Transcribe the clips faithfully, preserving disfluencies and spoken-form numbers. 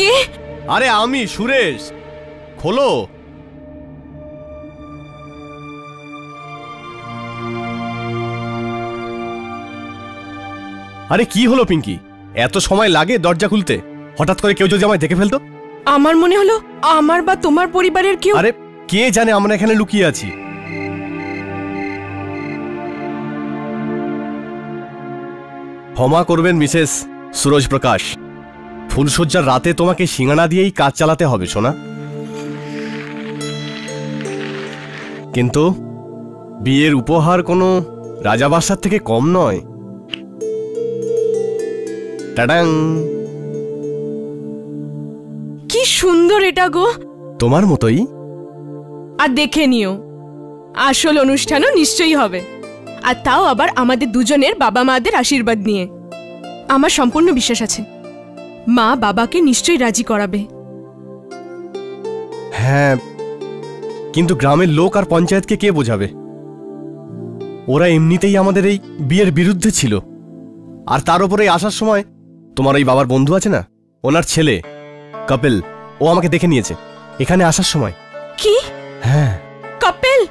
के? अरे आमी सुरेश, खोलो। अरे की होलो पिंकी, एतो समय लागे दरजा खुलते, हठात् करे केउ जोदि आमाय देखे फेलतो? आमार मने हलो आमार बा तोमार परिवारेर केउ। अरे के जाने आमरा एखाने लुकिये आछि। क्षमा करबेन मिसेस सूरज प्रकाश, फुलशज्जार राते तोमाके सिंगाना दिएई काज चालाते होबे सोना, किन्तु बियेर उपहार कोनो राजाबादशार थेके कम नय। टाडां की सुंदर एटा गो, तोमार मतोई। आर देखे निओ आसल अनुष्ठानो निश्चयई होबे, और ताओ आबार आमादेर दुजोनेर बाबा मादेर आशीर्वाद निये। आमार सम्पूर्ण विश्वास आछे मा बाबाके निश्चयई राजी कराबे। हाँ, किन्तु ग्रामेर लोक और पंचायत के के बोझाबे? ओरा एमनितेई आमादेर एई बियेर बिरुद्धे छिलो, और तार उपरे आसार समय तुम्हारे ओई बाबार बंधु आछे ना, ओनार छेले कपिल, ओ आमाके देखे नियेछे एखाने आसार समय। कि? हाँ कपिल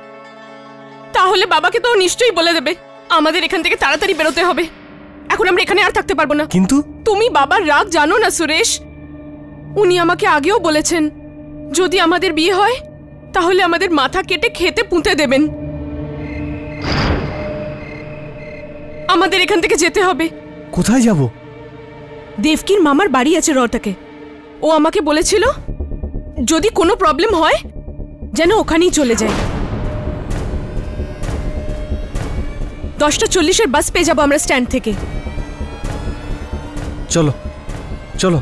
ताहले बाबाके तो निश्चयई बोले देबे आमादेर एखान थेके ताड़ाताड़ी बेरोते होबे, एखन आमरा एखाने आर थाकते पारबो ना। किन्तु तुमी बाबार राग जानो ना सुरेश, उनी आमाके आगेओ बोलेछेन जोदि आमादेर बिये हय ताहले आमादेर माथा केटे खेते पुंते देबेन, आमादेर एखान थेके जेते होबे। कोथाय जाबो? देवकीर मामार बाड़ी आछे रटाके, ओ आमाके बोलेछिलो जोदि कोनो प्रब्लेम हय जेन ओखानेई चले जाय। दसटा चल्लिशेर बस पे जाबो आमरा स्टैंड थेके। चलो चलो।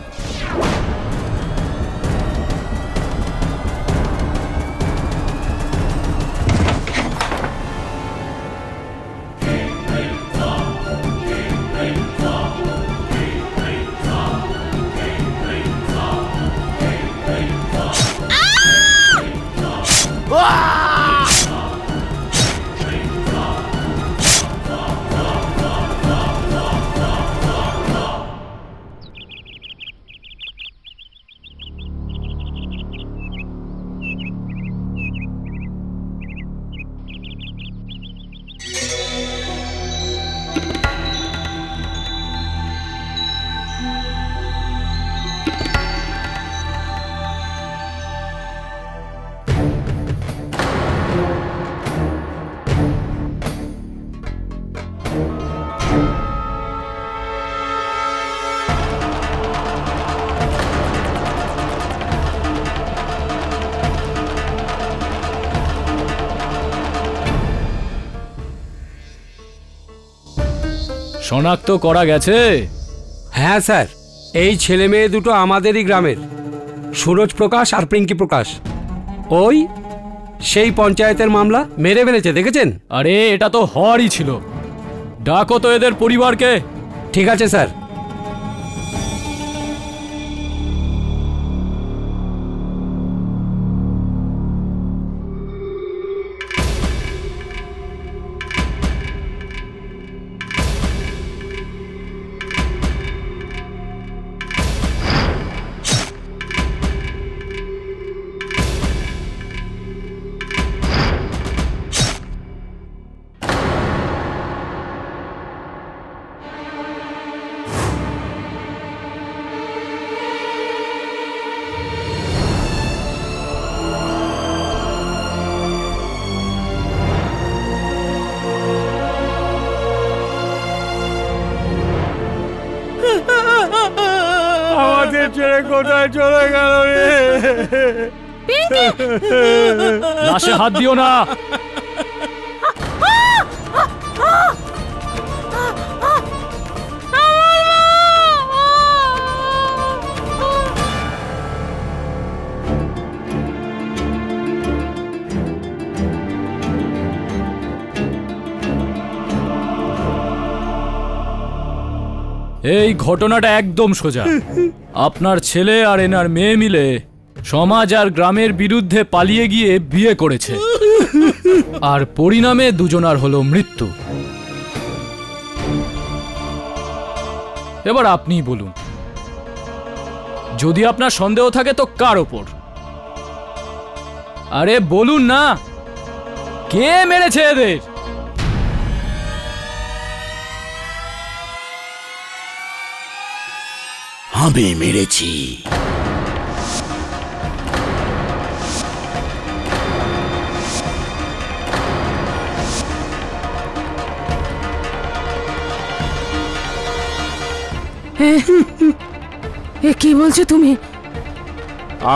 শনাক্ত করা গেছে? হ্যাঁ স্যার, এই ছেলে মেয়ে দুটো আমাদেরই গ্রামের, সুরজ প্রকাশ আর পিঙ্কি প্রকাশ। ওই সেই পঞ্চায়েতের মামলা মেরে ফেলেছে, দেখেছেন? আরে এটা তো হওয়ারই ছিল। ডাকো তো এদের পরিবারকে। ঠিক আছে স্যার। लाशे हाथ दियो ना। এই ঘটনাটা একদম সোজা। আপনার ছেলে আর এনার মেয়ে মিলে সমাজ আর গ্রামের বিরুদ্ধে পালিয়ে গিয়ে বিয়ে করেছে, আর পরিণামে দুজনার হলো মৃত্যু। এবার আপনিই বলুন যদি আপনার সন্দেহ থাকে তো কার উপর? আরে বলুন না, কে মেরেছে এদের? আমি মেরেছি। কি বলছো তুমি?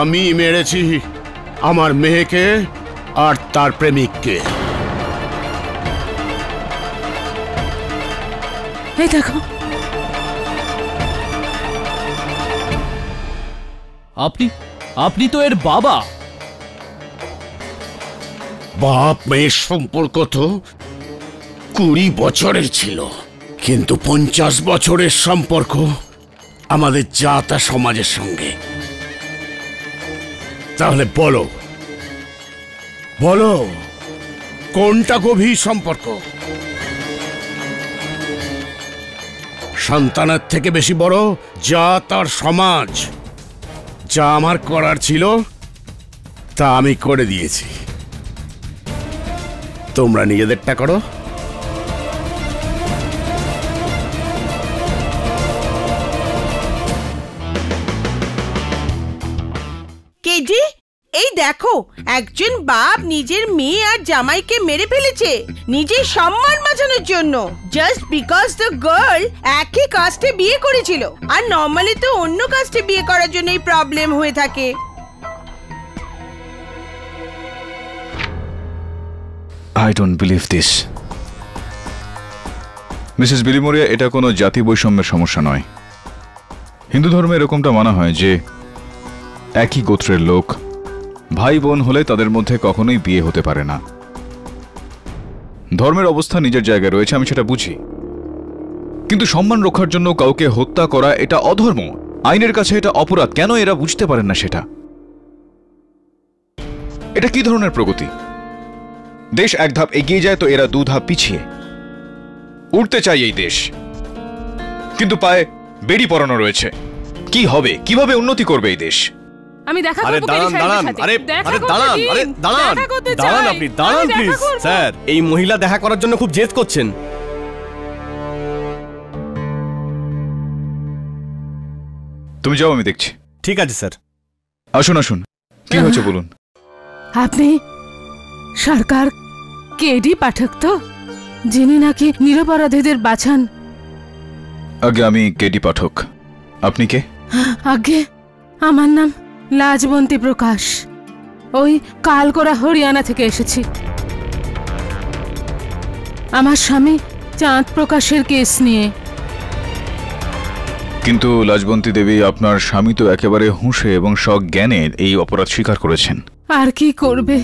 আমি মেরেছি আমার মেয়েকে আর তার প্রেমিককে। এই দেখো। আপনি আপনি তো এর বাবা। বাপ মেয়ের সম্পর্ক তো কুড়ি বছরের ছিল, কিন্তু পঞ্চাশ বছরের সম্পর্ক আমাদের জাতা সমাজের সঙ্গে। তাহলে বলো বলো কোনটা গভীর সম্পর্ক? সন্তানের থেকে বেশি বড় জাতার সমাজ। যা আমার করার ছিল তা আমি করে দিয়েছি, তোমরা নিজেদেরটা করো। কেজি, এই দেখো, একজন বাপ নিজের মেয়ে আর জামাইকে মেরে ফেলেছে নিজের সম্মান বাঁচানোর জন্য, জাস্ট বিকজ দ্য গার্ল একই কাস্টে বিয়ে করেছিল। আর নরমালি তো অন্য কাস্টে বিয়ে করার জন্য এই প্রবলেম হয়ে থাকে। I don't believe this. Mrs Bilimoria, এটা কোনো জাতি বৈষম্যের সমস্যা নয়। হিন্দু ধর্মে এরকমটা মানা হয় যে একই গোত্রের লোক ভাই বোন হলে তাদের মধ্যে কখনোই বিয়ে হতে পারে না। ধর্মের অবস্থা নিজের জায়গায় রয়েছে, আমি সেটা বুঝি, কিন্তু সম্মান রক্ষার জন্য কাউকে হত্যা করা এটা অধর্ম, আইনের কাছে এটা অপরাধ। কেন এরা বুঝতে পারেন না সেটা? এটা কি ধরনের প্রগতি? দেশ এক ধাপ এগিয়ে যায় তো এরা দু ধাপ পিছিয়ে। উঠতে চাই এই দেশ, কিন্তু পায়ে বেড়ি পরানো রয়েছে। কি হবে? কিভাবে উন্নতি করবে এই দেশ? আমি দেখা করতে চাই। আরে দাঁড়ান দাঁড়ান আরে আরে দাঁড়ান আরে দাঁড়ান দাঁড়ান আপনি দাঁড়ান প্লিজ। স্যার, এই মহিলা দেখা করার জন্য খুব জেদ করছেন। তুমি যাও, আমি দেখছি। ঠিক আছে স্যার। আসুন আসুন, কি হয়েছে বলুন। আপনি সরকার কেডি পাঠক তো, যিনি নাকি নিরপরাধীদের বাঁচান? আগে আমি কেডি পাঠক, আপনি কে? আগে আমার নাম লাজবন্তী প্রকাশ, ওই কালকোরা হরিয়ানা থেকে এসেছি। আমার স্বামী চাঁদ প্রকাশের কেস নিয়ে। কিন্তু লাজবন্তী দেবী, আপনার স্বামী তো একেবারে হুঁশে এবং সজ্ঞানে এই অপরাধ স্বীকার করেছেন। আর কি করবে,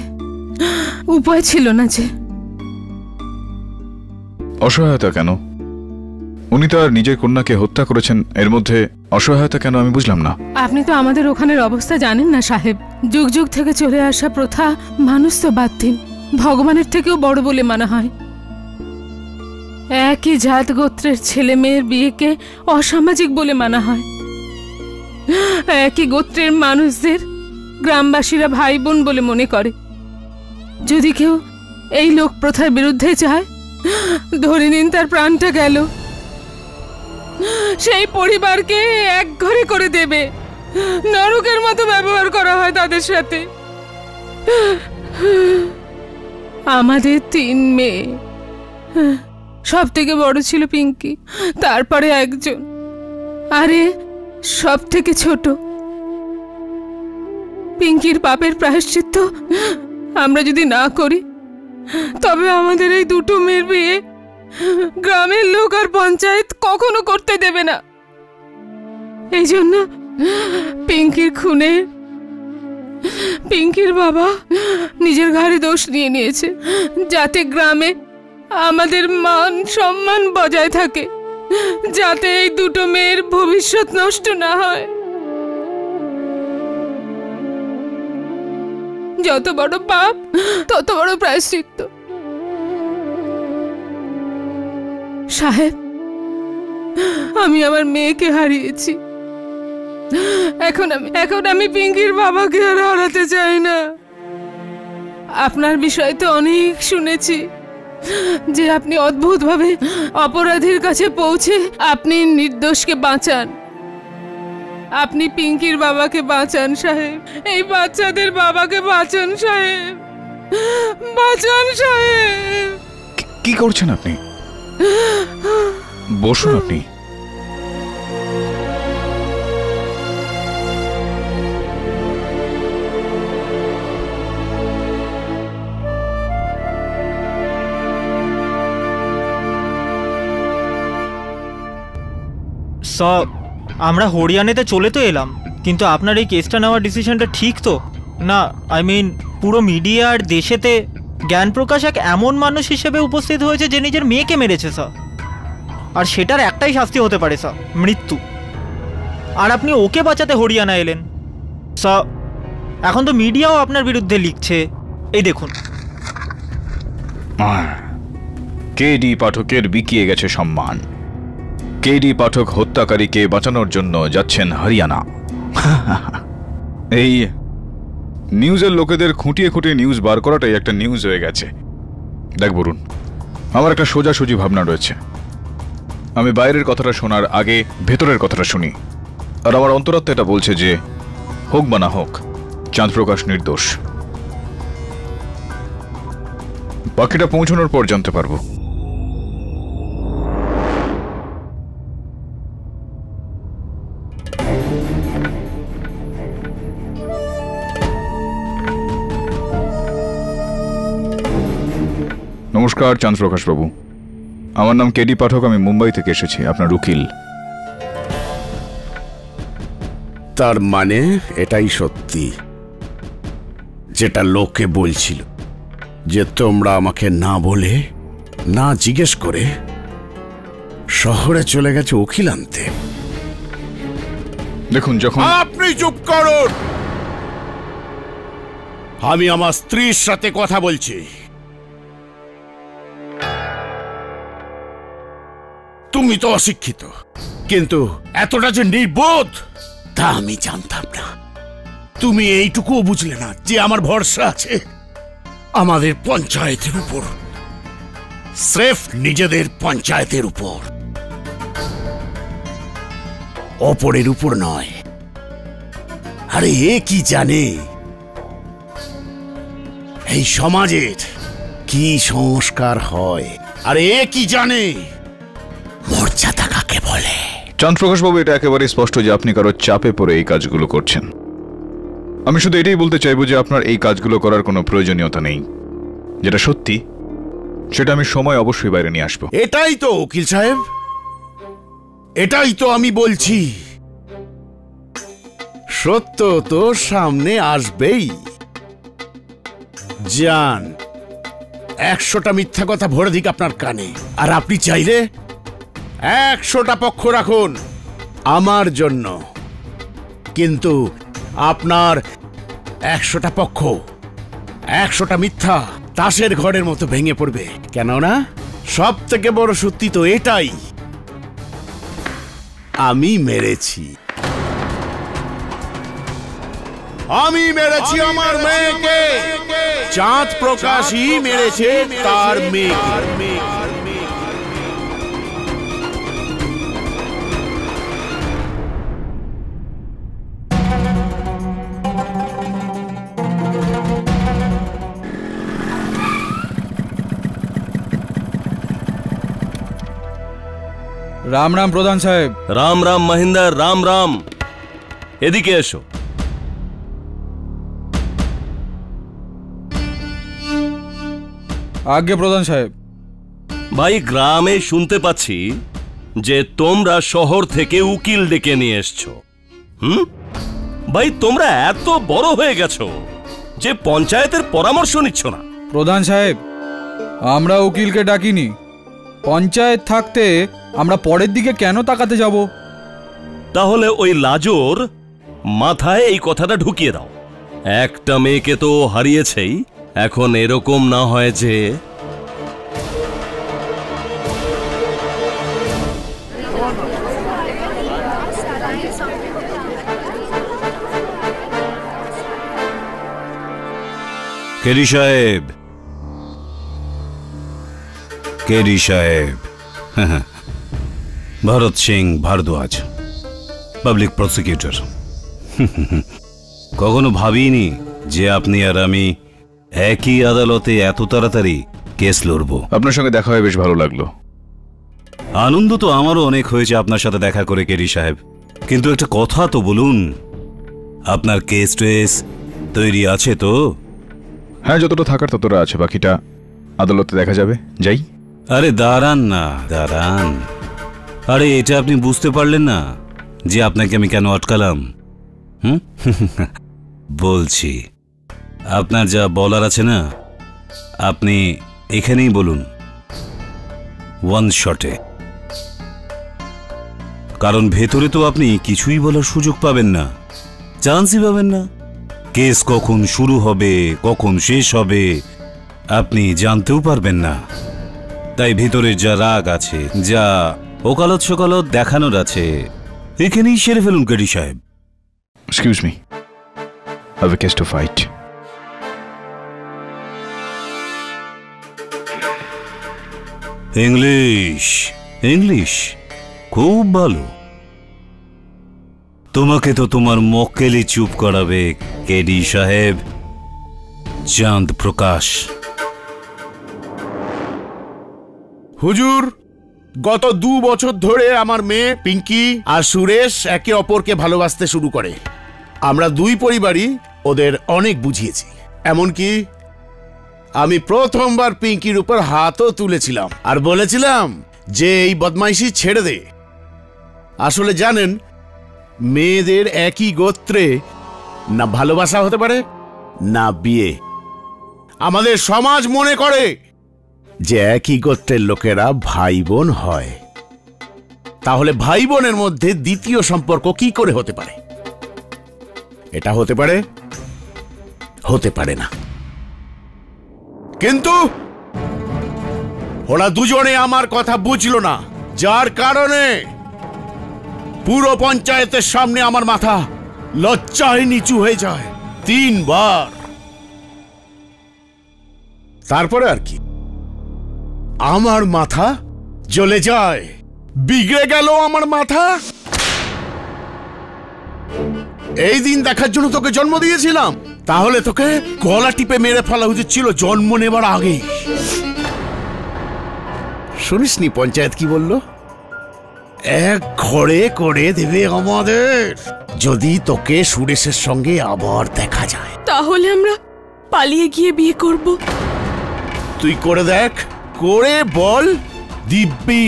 উপায় ছিল না যে। অসহায়তা কেন? উনি তো আর নিজের কন্যাকে হত্যা করেছেন, এর মধ্যে অসহায়তা কেন আমি বুঝলাম না। আপনি তো আমাদের ওখানের অবস্থা জানেন না সাহেব, যুগ যুগ থেকে চলে আসা প্রথা মানুষ তো বাদ দিন ভগবানের থেকেও বড় বলে মানা হয়। একই জাত গোত্রের ছেলে মেয়ের বিয়েকে অসামাজিক বলে মানা হয়, একই গোত্রের মানুষদের গ্রামবাসীরা ভাই বোন বলে মনে করে। যদি কেউ এই লোক প্রথার বিরুদ্ধে যায়, ধরে নিন তার প্রাণটা গেল, সেই পরিবারকে এক ঘরে করে দেবে। নরকের মতো ব্যবহার করা হয় তাদের সাথে। আমাদের তিন মেয়ে, সব থেকে বড় ছিল পিঙ্কি, তারপরে একজন, আরে সব থেকে ছোট। পিঙ্কির পাপের প্রায়শ্চিত্ত আমরা যদি না করি, তবে আমাদের এই দুটো মেয়ের বিয়ে গ্রামের লোক আর পঞ্চায়েত কখনো করতে দেবে না। এই জন্য পিঙ্কির খুনে পিঙ্কির বাবা নিজের ঘাড়ে দোষ নিয়ে নিয়েছে, যাতে গ্রামে আমাদের মান সম্মান বজায় থাকে, যাতে এই দুটো মেয়ের ভবিষ্যৎ নষ্ট না হয়। যত বড় পাপ তত বড় প্রায়শ্চিত্ত সাহেব। আমি আমার মেয়েকে হারিয়েছি, पिंकीर बाबा के हाराते चाहना आपनार विषय तो अनेक शुनेछि जे आपनी अद्भुत भावे अपराधीर काछे पहुँचे आपनी निर्दोष के बाँचान आपनी पिंकीर बाबा के बाँचान साहेब एई बाच्चादेर बाबा के बाँचान साहेब बाँचान साहेब की करछेन आपनी बसुन आपनी हरियाणाते चले तो एलाम किन्तु आपनार एई केसटा नेওয়ার डिसिशनटा ठीक तो ना आई मीन पुरो मीडिया और देशेते ज्ञान प्रकाश एक एमन मानुष हिसेबे उपस्थित होयेछे जे निजेर मेयेके मेरेछे सर और सेटार एकटाई शास्ति होते पारे सर मृत्यु और आपनी ओके बाँचाते हरियाणा एलें सर एखन तो मीडियाओ आपनार बिरुद्धे लिखछे एई देखुन केडी पाठकेर बिकिये गेछे सम्मान केडी पाठक हत्याकारी के बाँचानोर जन्य जाच्छेन हरियाणा एई निউজের लोकेदेर खुँटिए खुँटिए निউজ बार कराटाई एकटा निউজ हये गेछे देख वरुण आमार एकटा सोजासुजी भावना रयेछे आमी बाइरेर कथाटा शोनार आगे भेतरेर कथाटा शुनी और आमार अंतरात्मा एटा बोलछे जे होक बा ना होक চাঁদপ্রকাশ निर्दोष बाकिटा पौंछानोर पर जानते पारबो नमस्कार চাঁদপ্রকাশ बाबू আমার নাম কেডি পাঠক আমি মুম্বাই থেকে এসেছি আপনার উকিল তার মানে এটাই সত্যি যেটা লোকে বলছিল যে তোমরা আমাকে না বলে না জিজ্ঞেস করে শহরে চলে গেছে উকিল আনতে দেখুন যখন আপনি চুপ করুন আমি আমার স্ত্রীর সাথে কথা বলছি তুমি তো অশিক্ষিত কিন্তু এতটা যে নির্বোধ তা আমি জানতাম না তুমি এইটুকুও বুঝলে না যে আমার ভরসা আছে আমাদের পঞ্চায়েতের উপর স্রেফ নিজেদের পঞ্চায়েতের উপর অপরের উপর নয় আরে এ কি জানে এই সমাজের কি সংস্কার হয় আরে এ কি জানে মর্যাদা কাকে বলে চাঁদপ্রকাশ বাবু এটা একেবারে স্পষ্ট যে আপনি কারো চাপে পড়ে এই কাজগুলো করছেন আমি শুধু এটাই বলতে চাইবো যে আপনার এই কাজগুলো করার কোনো প্রয়োজনীয়তা নেই যেটা সত্যি সেটা আমি সময় অবশ্যই বাইরে নিয়ে আসব এটাই তো উকিল সাহেব এটাই তো আমি বলছি সত্য তো সামনে আসবেই জান একশোটা মিথ্যা কথা ভরে দিক আপনার কানে আর আপনি চাইলে একশোটা পক্ষ রাখুন আমার জন্য কিন্তু আপনার একশোটা পক্ষ একশোটা মিথ্যা তাসের ঘরের মতো ভেঙে পড়বে কেননা সবথেকে বড় সত্যি তো এটাই আমি মেরেছি আমি মেরেছি আমার মেয়েকে চাঁদপ্রকাশই মেরেছে তার মেয়েকে राम राम प्रधान साहेब राम राम महेंद्र राम राम एदिके एसो आगे प्रधान साहेब भाई ग्रामे सुनते पाच्छी जे तोमरा शहर थेके उकिल डेके निये एसछो हम्म भाई तोमरा एतो बड़ो होये गेछो जे पंचायतेर परामर्श निच्छो ना प्रधान साहेब आमरा उकिल के डाकिनी पंचायत थाकते আমরা পরের দিকে কেন তাকাতে যাব তাহলে ওই লাজর মাথায় এই কথাটা ঢুকিয়ে দাও একটা মেয়েকে তো হারিয়েছেই এখন এরকম না হয় যে केडी साहेब, केडी साहेब, भरत सिंह भारद्वाज पब्लिक प्रसिक्यूटर। कखनो भाबिनी जे आपनी और आमी एक ही आदालते एत ताड़ाताड़ी केस लड़ब। आपनार संगे देखा बेश भालो लागलो। आनंद तो आमारो अनेक होयेछे आपनार साथे देखा करे केडी साहेब, किन्तु एकटा कथा तो बोलुन, आपनार केस टेस तैरी आछे तो? हाँ, जतटा थाकार ततटा आछे, बाकिटा आदालते देखा जाबे। जाई। अरे दाड़ान ना दाड़ान, अरे एटा आपनि बुझते पारलेन ना जे आपनाके आमि केन अटकालाम? হুম বলছি আপনার যা বলার আছে না আপনি এখানেই বলুন, ওয়ান শটে, কারণ ভেতরে তো আপনি কিছুই বলার সুযোগ পাবেন না, চান্সই পাবেন না। কেস কখন শুরু হবে কখন শেষ হবে আপনি জানতেও পারবেন না, তাই ভিতরে যা রাগ আছে যা ওকালত সকালত দেখানোর আছে এখানেই সেরে ফেলুন কেডি সাহেব। Excuse me. I have a case to fight. English, English. खूब भालो। तुम्हें तो तुम्हार मक्केली चुप कराबे केडी साहेब। चांद प्रकाश। हुजूर, गत दो बछर धरे आमार मेये पिंकी और सुरेश एके अपरके भालोबासते शुरू करे। আমরা দুই পরিবারই ওদের অনেক বুঝিয়েছি, এমনকি আমি প্রথমবার পিঙ্কির উপর হাতও তুলেছিলাম আর বলেছিলাম যে এই বদমাইশি ছেড়ে দে। আসলে জানেন, মেয়েদের একই গোত্রে না ভালোবাসা হতে পারে না বিয়ে। আমাদের সমাজ মনে করে যে একই গোত্রের লোকেরা ভাই বোন হয়, তাহলে ভাই বোনের মধ্যে দ্বিতীয় সম্পর্ক কি করে হতে পারে? এটা হতে পারে হতে পারে না। কিন্তু ওরা দুজনে আমার কথা বুঝলো না, যার কারণে পুরো পঞ্চায়েতের সামনে আমার মাথা লজ্জায় নিচু হয়ে যায় তিনবার। তারপরে আর কি, আমার মাথা জ্বলে যায়, বিগড়ে গেল আমার মাথা। এই দিন দেখার জন্য তোকে জন্ম দিয়েছিলাম, তাহলে তোকে গলা টিপে মেরে ফেলা উচিত ছিল জন্ম নেবার আগে। শুনিসনি পঞ্চায়েত কি বলল? এক ঘরে করে দেবে আমাদের যদি তোকে সুরেশের সঙ্গে আবার দেখা যায়। তাহলে আমরা পালিয়ে গিয়ে বিয়ে করব। তুই করে দেখ, করে বল, দিব্যি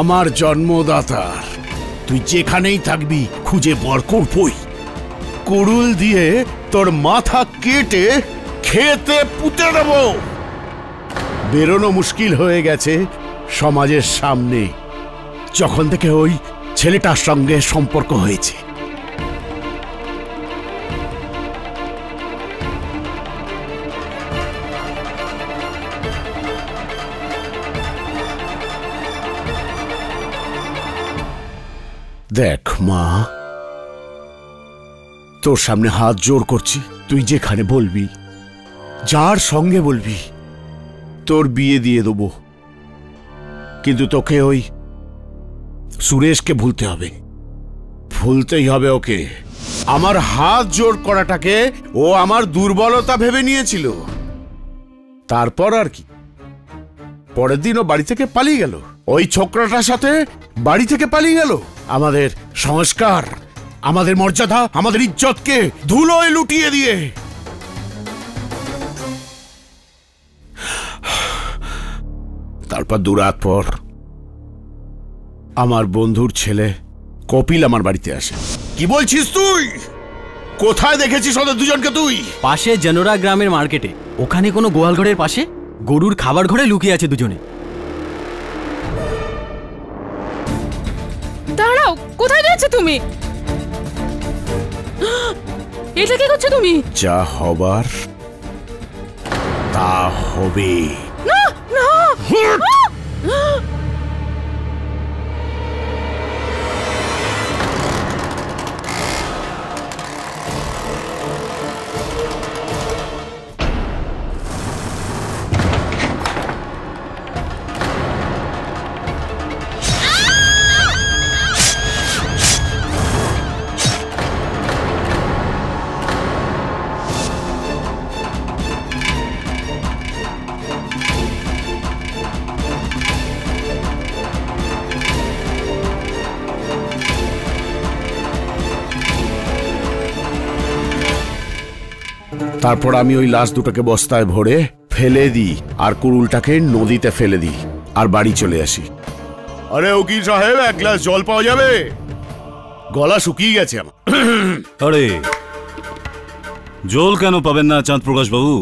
আমার জন্মদাতার। তুই যেখানেই থাকবি খুঁজে বর করবই, কুড়ুল দিয়ে তোর মাথা কেটে খেতে পুঁতে দেব। বেরোনো মুশকিল হয়ে গেছে সমাজের সামনে যখন থেকে ওই ছেলেটার সঙ্গে সম্পর্ক হয়েছে। দেখ মা, তোর সামনে হাত জোর করছি, তুই যেখানে বলবি যার সঙ্গে বলবি তোর বিয়ে দিয়ে দেব, কিন্তু তোকে ওই সুরেশকে ভুলতে হবে, ভুলতেই হবে ওকে। আমার হাত জোর করাটাকে ও আমার দুর্বলতা ভেবে নিয়েছিল। তারপর আর কি, পরের দিন ও বাড়ি থেকে পালিয়ে গেল, ওই ছোকরাটার সাথে বাড়ি থেকে পালিয়ে গেল। আমাদের সংস্কার, আমাদের মর্যাদা, আমাদের ইজ্জতকে ধুলোয় লুটিয়ে দিয়ে। তারপর দুরাত পর আমার বন্ধুর ছেলে কপিল আমার বাড়িতে আসে। কি বলছিস তুই? কোথায় দেখেছিস ওদের দুজনকে তুই? পাশে জেনোরা গ্রামের মার্কেটে, ওখানে কোনো গোয়ালঘরের পাশে গরুর খাবার ঘরে লুকিয়ে আছে দুজনে। দাঁড়াও, কোথায় যাচ্ছ তুমি? এটা কি করছো তুমি? যা হবার তা হবে। না না, তারপর আমি ওই লাশ দুটোকে বস্তায় ভরে ফেলে দিই আর কুড়ুলটাকে নদীতে ফেলে দিই আর বাড়ি চলে আসি। আরে উকিল সাহেব, এক গ্লাস জল পাওয়া যাবে? গলা শুকিয়ে গেছে আমার। আরে জল কেন পাবেন না চাঁদ প্রকাশ বাবু,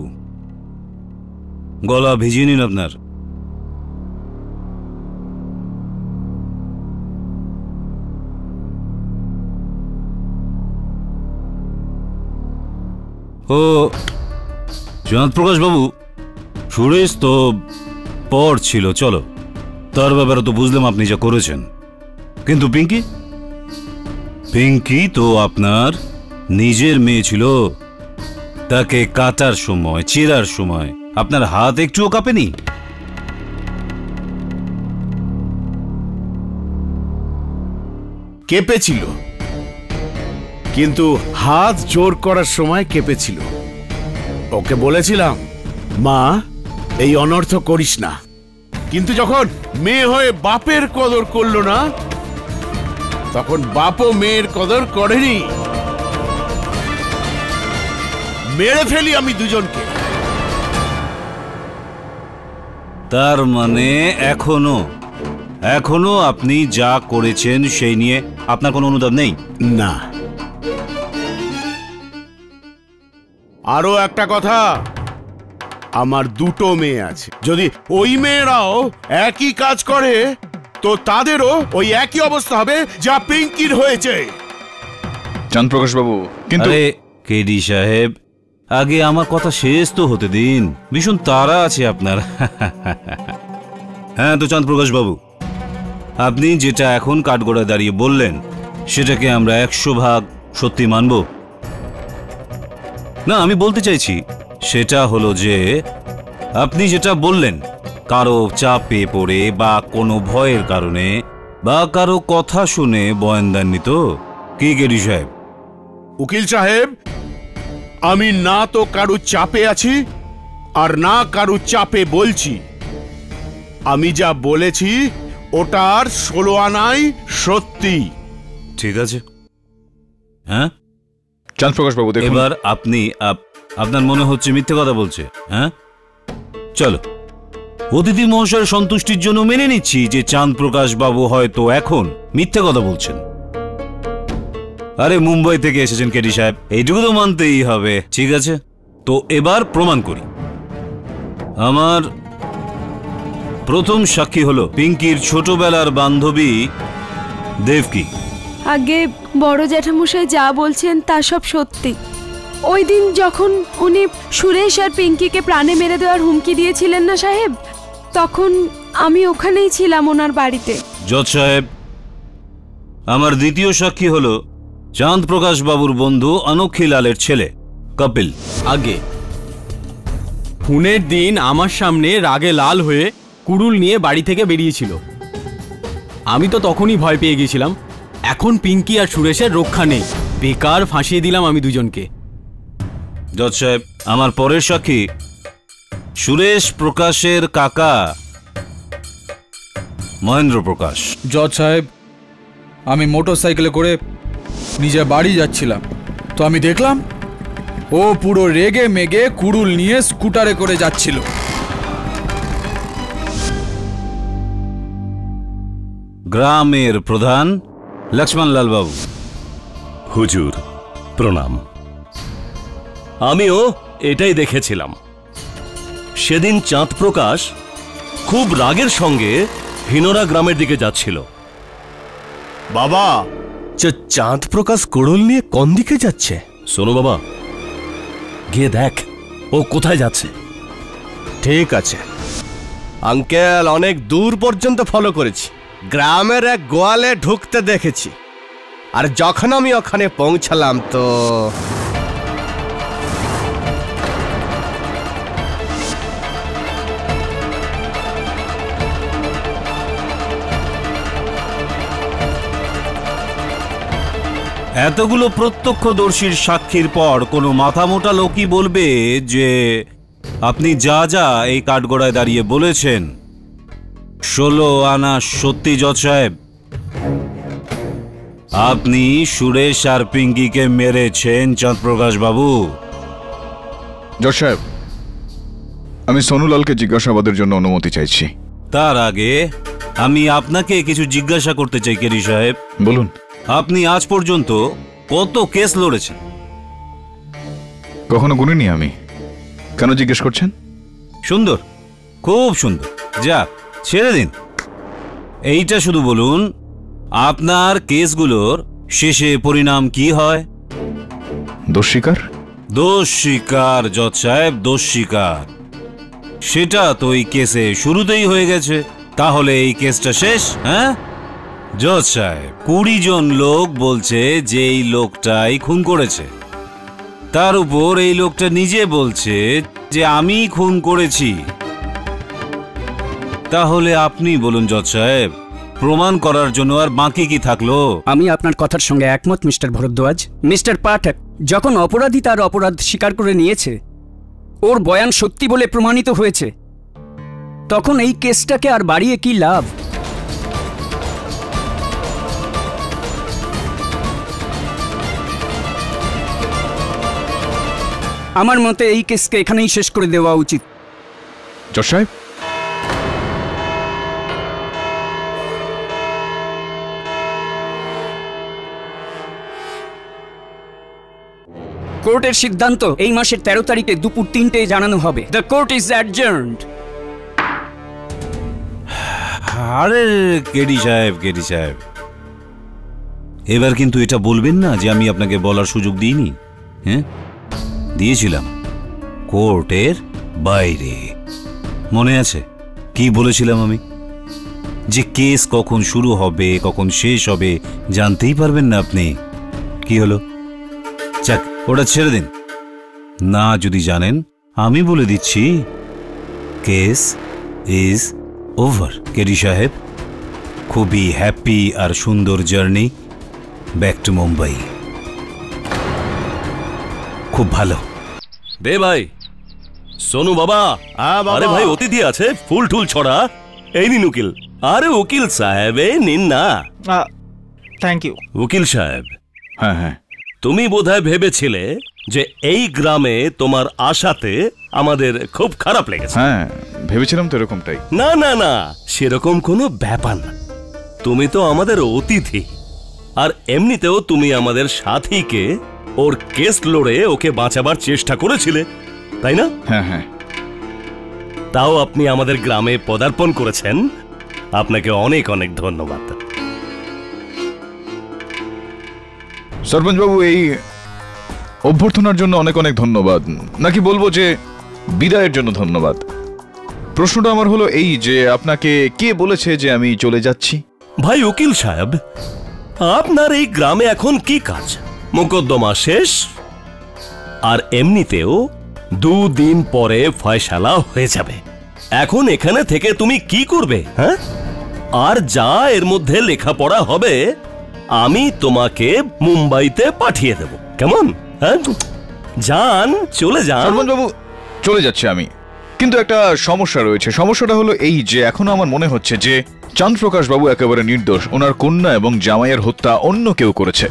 গলা ভিজিয়ে নিন আপনার। ও চাঁদ প্রকাশ বাবু, সুরেশ তো পর ছিল, চলো তার ব্যাপারে তো বুঝলাম আপনি যা করেছেন, কিন্তু পিঙ্কি, পিঙ্কি তো আপনার নিজের মেয়ে ছিল, তাকে কাটার সময় চেরার সময় আপনার হাত একটুও কাঁপেনি? কেঁপেছিল, কিন্তু হাত জোর করার সময় কেঁপেছিল। ওকে বলেছিলাম, মা এই অনর্থ করিস না, কিন্তু যখন মেয়ে হয়ে বাপের কদর করলো না তখন বাপও মেয়ের কদর করেনি। মেরে ফেলি আমি দুজনকে। তার মানে এখনো এখনো আপনি যা করেছেন সেই নিয়ে আপনার কোনো অনুতাপ নেই? না। আরো একটা কথা, আমার দুটো মেয়ে আছে, যদি ওই মেয়েরাও একই কাজ করে তো তাদেরও ওই একই অবস্থা হবে যা পিঙ্কির হয়েছে। চাঁদ প্রকাশ বাবু, কিন্তু কেডি সাহেব আগে আমার কথা শেষ তো হতে দিন, ভীষণ তারা আছে আপনার। হ্যাঁ, তো চাঁদ প্রকাশ বাবু, আপনি যেটা এখন কাঠগড়ায় দাঁড়িয়ে বললেন সেটাকে আমরা একশো ভাগ সত্যি মানব না। আমি বলতে চাইছি সেটা হলো যে আপনি যেটা বললেন, কারো চাপে পড়ে বা কোনো ভয়ের কারণে বা কারো কথা শুনে বয়ান দেননি তো? কি কেডি সাহেব? উকিল সাহেব, আমি না তো কারো চাপে আছি আর না কারো চাপে বলছি। আমি যা বলেছি ওটার ষোলো আনাই সত্যি। ঠিক আছে। হ্যাঁ চাঁদ প্রকাশ বাবু, এবার আপনি আপনার মনে হচ্ছে মিথ্যে কথা বলছে? হ্যাঁ চলো, অতিথি মহাশয়ের সন্তুষ্টির জন্য মেনে নিচ্ছি যে চাঁদ প্রকাশ বাবু হয়তো এখন মিথ্যে কথা বলছেন। আরে মুম্বাই থেকে এসেছেন কেডি সাহেব, এইটুকু তো মানতেই হবে। ঠিক আছে, তো এবার প্রমাণ করি। আমার প্রথম সাক্ষী হলো পিঙ্কির ছোটবেলার বান্ধবী দেবকী। আগে বড় জ্যাঠামশাই যা বলছেন তা সব সত্যি। ওই দিন যখন উনি সুরেশ আর পিঙ্কিকে প্রাণে মেরে দেওয়ার হুমকি দিয়েছিলেন না সাহেব, তখন আমি ওখানেই ছিলাম, ওনার বাড়িতে। জজ সাহেব, আমার দ্বিতীয় সাক্ষী হলো চাঁদ প্রকাশ বাবুর বন্ধু অনক্ষীলালের ছেলে কপিল। আগে খুনের দিন আমার সামনে রাগে লাল হয়ে কুড়ুল নিয়ে বাড়ি থেকে বেরিয়েছিল, আমি তো তখনই ভয় পেয়ে গিয়েছিলাম। এখন পিঙ্কি আর সুরেশের রক্ষা নেই, বেকার ফাঁসিয়ে দিলাম আমি দুজনকে। জজ সাহেব, আমার পরের সাক্ষী সুরেশ প্রকাশের কাকা মহেন্দ্র প্রকাশ। জজ সাহেব, আমি মোটর সাইকেলে করে নিজের বাড়ি যাচ্ছিলাম, তো আমি দেখলাম ও পুরো রেগে মেগে কুড়ুল নিয়ে স্কুটারে করে যাচ্ছিল। গ্রামের প্রধান লক্ষ্মণলাল বাবু। হুজুর প্রণাম। আমিও এটাই দেখেছিলাম। সেদিন চাঁদ প্রকাশ খুব রাগের সঙ্গে হিনোরা গ্রামের দিকে যাচ্ছিল। বাবা, চাঁদ প্রকাশ কুড়ুল নিয়ে কোন দিকে যাচ্ছে? শোনো বাবা, গিয়ে দেখ ও কোথায় যাচ্ছে। ঠিক আছে আঙ্কেল, অনেক দূর পর্যন্ত ফলো করেছি, গ্রামের এক গোয়ালে ঢুকতে দেখেছি, আর যখন আমি ওখানে পৌঁছালাম তো এতগুলো প্রত্যক্ষদর্শীর সাক্ষীর পর কোনো মাথামোটা লোকই বলবে যে আপনি যা যা এই কাঠগড়ায় দাঁড়িয়ে বলেছেন ষোলো আনা সত্যি। জজ সাহেব, আপনি সুরেশ আর পিঙ্কিকে মেরেছেন চাঁদ প্রকাশ বাবু, जज साहेब आमी सोनुलालके जिज्ञासाबादेर जोन्नो अनुमति चाइछि। तार आगे आमी आपनाके किछु जिज्ञासा करते चाइ केडी साहेब। बोलुन आपनी आज पर्यन्त कत केस लड़ेछेन? कखनो गुनिनी आमी। केन जिज्ञेस करछेन? सुंदर खूब सुंदर जा छेड़े दिन एइटा शुधु बोलुन आपनार केसगुलोर शेषे परिणाम कि हय? दोष स्वीकार। दोष स्वीकार जज साहेब दोष स्वीकार सेटा तो एइ केसे शुरुतेई हये गेछे। ताहले एइ केसटा शेष हाँ? जज साहेब बीस জন লোক বলছে যে এই লোকটাই খুন করেছে। তার উপর এই লোকটা নিজে বলছে যে আমি খুন করেছি। তাহলে আপনি বলুন জজ সাহেব প্রমাণ করার জন্য আর বাকি কি থাকলো? আমি আপনার কথার সঙ্গে একমত মিস্টার ভরদ্বাজ। মিস্টার পাঠক যখন অপরাধী তার অপরাধ স্বীকার করে নিয়েছে ওর বয়ান সত্যি বলে প্রমাণিত হয়েছে তখন এই কেসটাকে আর বাড়িয়ে কি লাভ? আমার মতে এই কেসকে এখানেই শেষ করে দেওয়া উচিত। জজ সাহেব কোর্টের সিদ্ধান্ত এই মাসের তেরো তারিখে দুপুর তিনটেয় জানানো হবে। The court is adjourned. আরে কেডি সাহেব কেডি সাহেব এবার কিন্তু এটা বলবেন না যে আমি আপনাকে বলার সুযোগ দিইনি। হ্যাঁ দিয়েছিলাম কোর্টের বাইরে। মনে আছে কি বলেছিলাম আমি যে কেস কখন শুরু হবে কখন শেষ হবে জানতেই পারবেন না আপনি। কি হলো? যাক ওটা ছেড়ে দিন। না যদি জানেন আমি বলে দিচ্ছি কেস ইজ ওভার। কেডি সাহেব খুবই হ্যাপি আর সুন্দর জার্নি ব্যাক টু মুম্বাই। खूब भालो दे भाई सोनू बाबा, आ बाबा। अरे भाई अतिथि आछे फुल टुल छड़ा एई निन उकिल। अरे उकिल साहेब ए निन ना। थैंक यू उकिल साहेब। हाँ हाँ तुमी बोधहय भेबेछिले जे एई ग्रामे तोमार आशाते आमादेर खूब खराब लेगेछे। हाँ भेबेछिलाम तो एरकमटाई। ना ना ना सेरकम कोनो ब्यापार ना। तुमी तो आमादेर अतिथि आर एमनितेओ तुमी आमादेर साथीके और केस लड़े ओके बाँचाबार चेष्टा करेछिले ताई ना? हाँ हाँ ताओ आपनी आमादेर ग्रामे पदार्पण करेछेन। आपनाके अनेक अनेक धन्यवाद। सरपंच बाबू एई अभ्यर्थनार जोन्नो अनेक अनेक धन्यवाद नाकि बोलबो जे बिदायेर जोन्नो धन्यवाद। प्रश्नटा आमार हलो एई जे आपनाके के बोलेछे जे आमी चले जाच्छि? भाई उकिल साहेब आपनार एई ग्रामे एखन कि काज? मुकदमा शेष और एमनितेओ दो दिन परे फैसला हो जाबे। एखोन एखाने थेके तुमी की करबे? हाँ और जा एर मध्ये लेखा पढ़ा होबे आमी तुम्हाके मुम्बाईते पाठिये देबो केमन? हाँ जान चले जान। सरपंच बाबू चले जाच्छी आमी किन्तु एकटा समस्या रयेछे। समस्याटा हलो एई जे एखोनो आमार मने होच्छे जे चंद्रप्रकाश बाबू एकेबारे निर्दोष। ओनार कन्या एबं जामाइयेर हत्या अन्य केउ करेछे।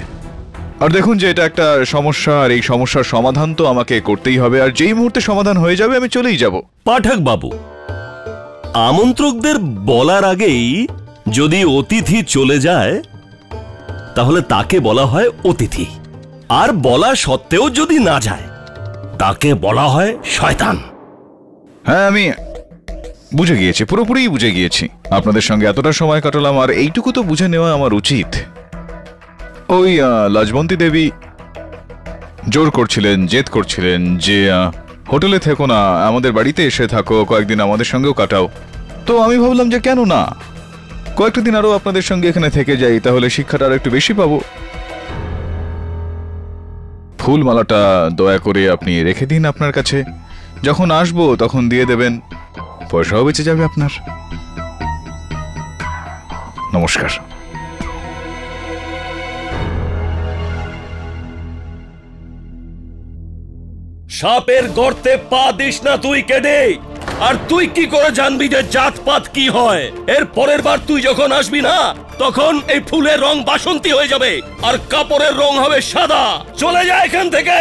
और देखुन जे एटा एकटा समस्या और एई समस्यार समाधान तो आमाके करतेई होबे और जेई मुहूर्ते समाधान हये जाबे आमी चलेई जाबो। पाठक बाबू आमंत्रकदेर बलार आगेई जोदि अतिथि चले जाय ताहले ताके बला हय अतिथि और बला सत्त्वेओ जोदि ना जाय ताके बला हय शयतान। हाँ आमी बुझे गियेछि पुरोपुरी बुझे गियेछि। आपनादेर संगे एतटा समय काटालाम और एइटुकु तो बुझे नेওয়া आमार उचित। ওই লাজবন্তী দেবী জোর করছিলেন জেদ করছিলেন যে হোটেলে থেকো না আমাদের বাড়িতে এসে থাকো কয়েকদিন আমাদের সঙ্গেও কাটাও। তো আমি ভাবলাম যে কেন না কয়েকটা দিন আরও আপনাদের সঙ্গে এখানে থেকে যাই তাহলে শিক্ষাটা আর একটু বেশি পাবো। ফুলমালাটা দয়া করে আপনি রেখে দিন আপনার কাছে। যখন আসবো তখন দিয়ে দেবেন। পয়সাও বেঁচে যাবে আপনার। নমস্কার। সাপের গর্তে পা দিস না তুই কেডে। আর তুই কি করে জানবি যে জাতপাত কি হয়? এর পরের বার তুই যখন আসবি না তখন এই ফুলের রং বাসন্তী হয়ে যাবে আর কাপড়ের রং হবে সাদা। চলে যা এখান থেকে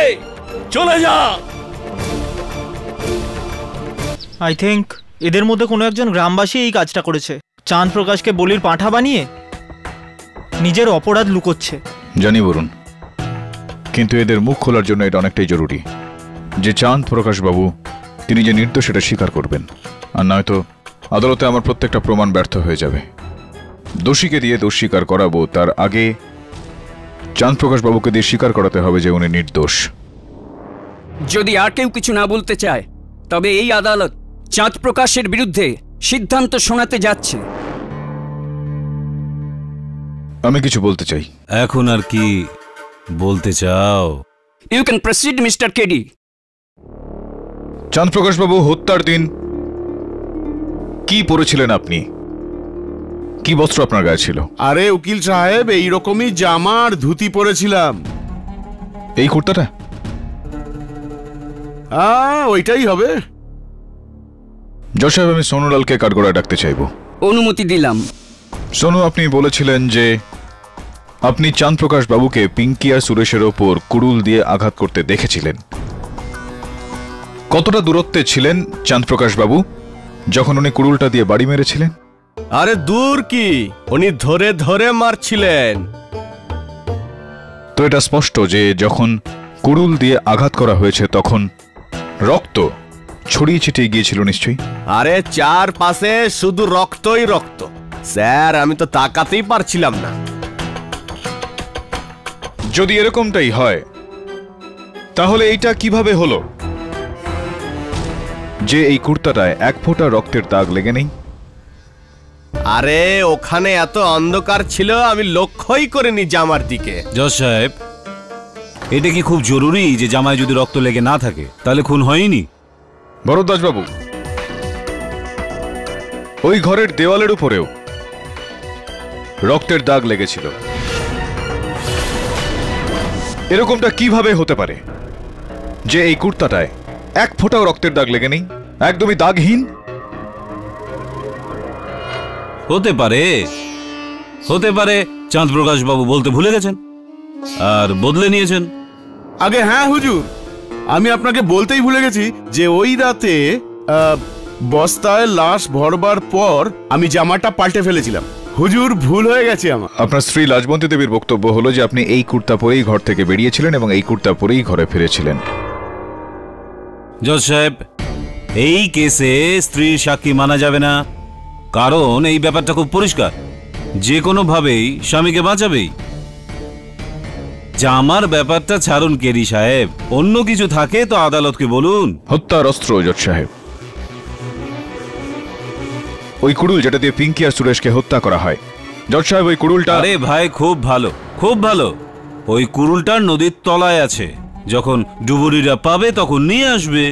চলে যা। आई थिंक এদের মধ্যে কোনো একজন গ্রামবাসী এই কাজটা করেছে। চাঁদ প্রকাশকে বলির পাঁঠা বানিয়ে নিজের অপরাধ লুকোচ্ছে। জানি বরুণ, কিন্তু এদের মুখ খোলার জন্য এটা অনেকটাই জরুরি যে চাঁদ প্রকাশ বাবু তিনি যে নির্দোষ সেটা স্বীকার করবেন, আর নয়তো আদালতে আমার প্রত্যেকটা প্রমাণ ব্যর্থ হয়ে যাবে। দোষীকে দিয়ে দোষ স্বীকার করাবো, তার আগে চাঁদ প্রকাশ বাবুকে দিয়ে স্বীকার করাতে হবে যে উনি নির্দোষ। যদি আর কেউ কিছু না বলতে চায় তবে এই আদালত চাঁদ প্রকাশের বিরুদ্ধে সিদ্ধান্ত শোনাতে যাচ্ছে। আমি কিছু বলতে চাই। এখন আর কি বলতে চাও? You can proceed mister KD. Chand Prakash বাবু হত্যার দিন কি পরেছিলেন আপনি? কি বস্ত্র আপনার গায়ে ছিল? আরে উকিল সাহেব, এই রকমই জামার ধুতি পরেছিলাম। এই কুর্তাটা? হ্যাঁ, ওইটাই হবে। জশ সাহেব, আমি সোনুলালকে কাঠগড়ায় ডাকতে চাইব। অনুমতি দিলাম। সোনু, আপনি বলেছিলেন যে আপনি চাঁদ প্রকাশ বাবুকে পিঙ্কি আর সুরেশের ওপর কুড়ুল দিয়ে আঘাত করতে দেখেছিলেন। কতটা দূরত্বে ছিলেন চাঁদ প্রকাশ বাবু যখন উনি কুড়ুলটা দিয়ে বাড়ি মেরেছিলেন? আরে দূর কি, উনি ধরে ধরে মারছিলেন। তো এটা স্পষ্ট যে যখন কুড়ুল দিয়ে আঘাত করা হয়েছে তখন রক্ত ছড়িয়ে ছিটিয়ে গিয়েছিল নিশ্চয়ই। আরে চার পাশে শুধু রক্তই রক্ত স্যার, আমি তো তাকাতেই পারছিলাম না। যদি এরকমটাই হয় তাহলে এইটা কিভাবে হলো যে এই কুর্তাটায় এক ফোঁটা রক্তের দাগ লেগে নেই? আরে ওখানে এত অন্ধকার ছিল আমি লক্ষ্যই করিনি জামার দিকে। জশ সাহেব, এটা কি খুব জরুরি যে জামায় যদি রক্ত লেগে না থাকে তাহলে খুন হয়নি? ভরতদাস বাবু, ওই ঘরের দেওয়ালের উপরেও রক্তের দাগ লেগেছিল, এরকমটা কিভাবে হতে পারে যে এই কুর্তাটায় এক ফোঁটাও রক্তের দাগ লেগে নেই, একদমই দাগহীন? হতে পারে, হতে পারে চাঁদ প্রকাশ বাবু বলতে ভুলে গেছেন আর বদলে নিয়েছেন। আগে হ্যাঁ হুজুর, আমি আপনাকে বলতেই ভুলে গেছি যে ওই রাতে বস্তায় লাশ ভরবার পর আমি জামাটা পাল্টে ফেলেছিলাম। হুজুর, ভুল হয়ে গেছে আমার। আপনার স্ত্রী লাজবন্তী দেবীর বক্তব্য হলো যে আপনি এই কুর্তা পরেই ঘর থেকে বেরিয়েছিলেন এবং এই কুর্তা পরেই ঘরে ফিরেছিলেন। জজ সাহেব, এই কেসে স্ত্রীর সাক্ষী মানা যাবে না, কারণ এই ব্যাপারটা খুব পরিষ্কার, যে কোনোভাবেই স্বামীকে বাঁচাবেই। জামার ব্যাপারটা ছাড়ুন কেডি সাহেব, অন্য কিছু থাকে তো আদালতকে বলুন। হত্যার অস্ত্র জজ সাহেব, ওই কুড়ুল যেটা দিয়ে পিঙ্কি আর সুরেশকে হত্যা করা হয়। জজ সাহেব, ওই কুড়ুলটা। আরে ভাই, খুব ভালো, খুব ভালো। ওই কুড়ুলটার নদীর তলায় আছে, যখন ডুবুরিরা পাবে তখন নিয়ে আসবে।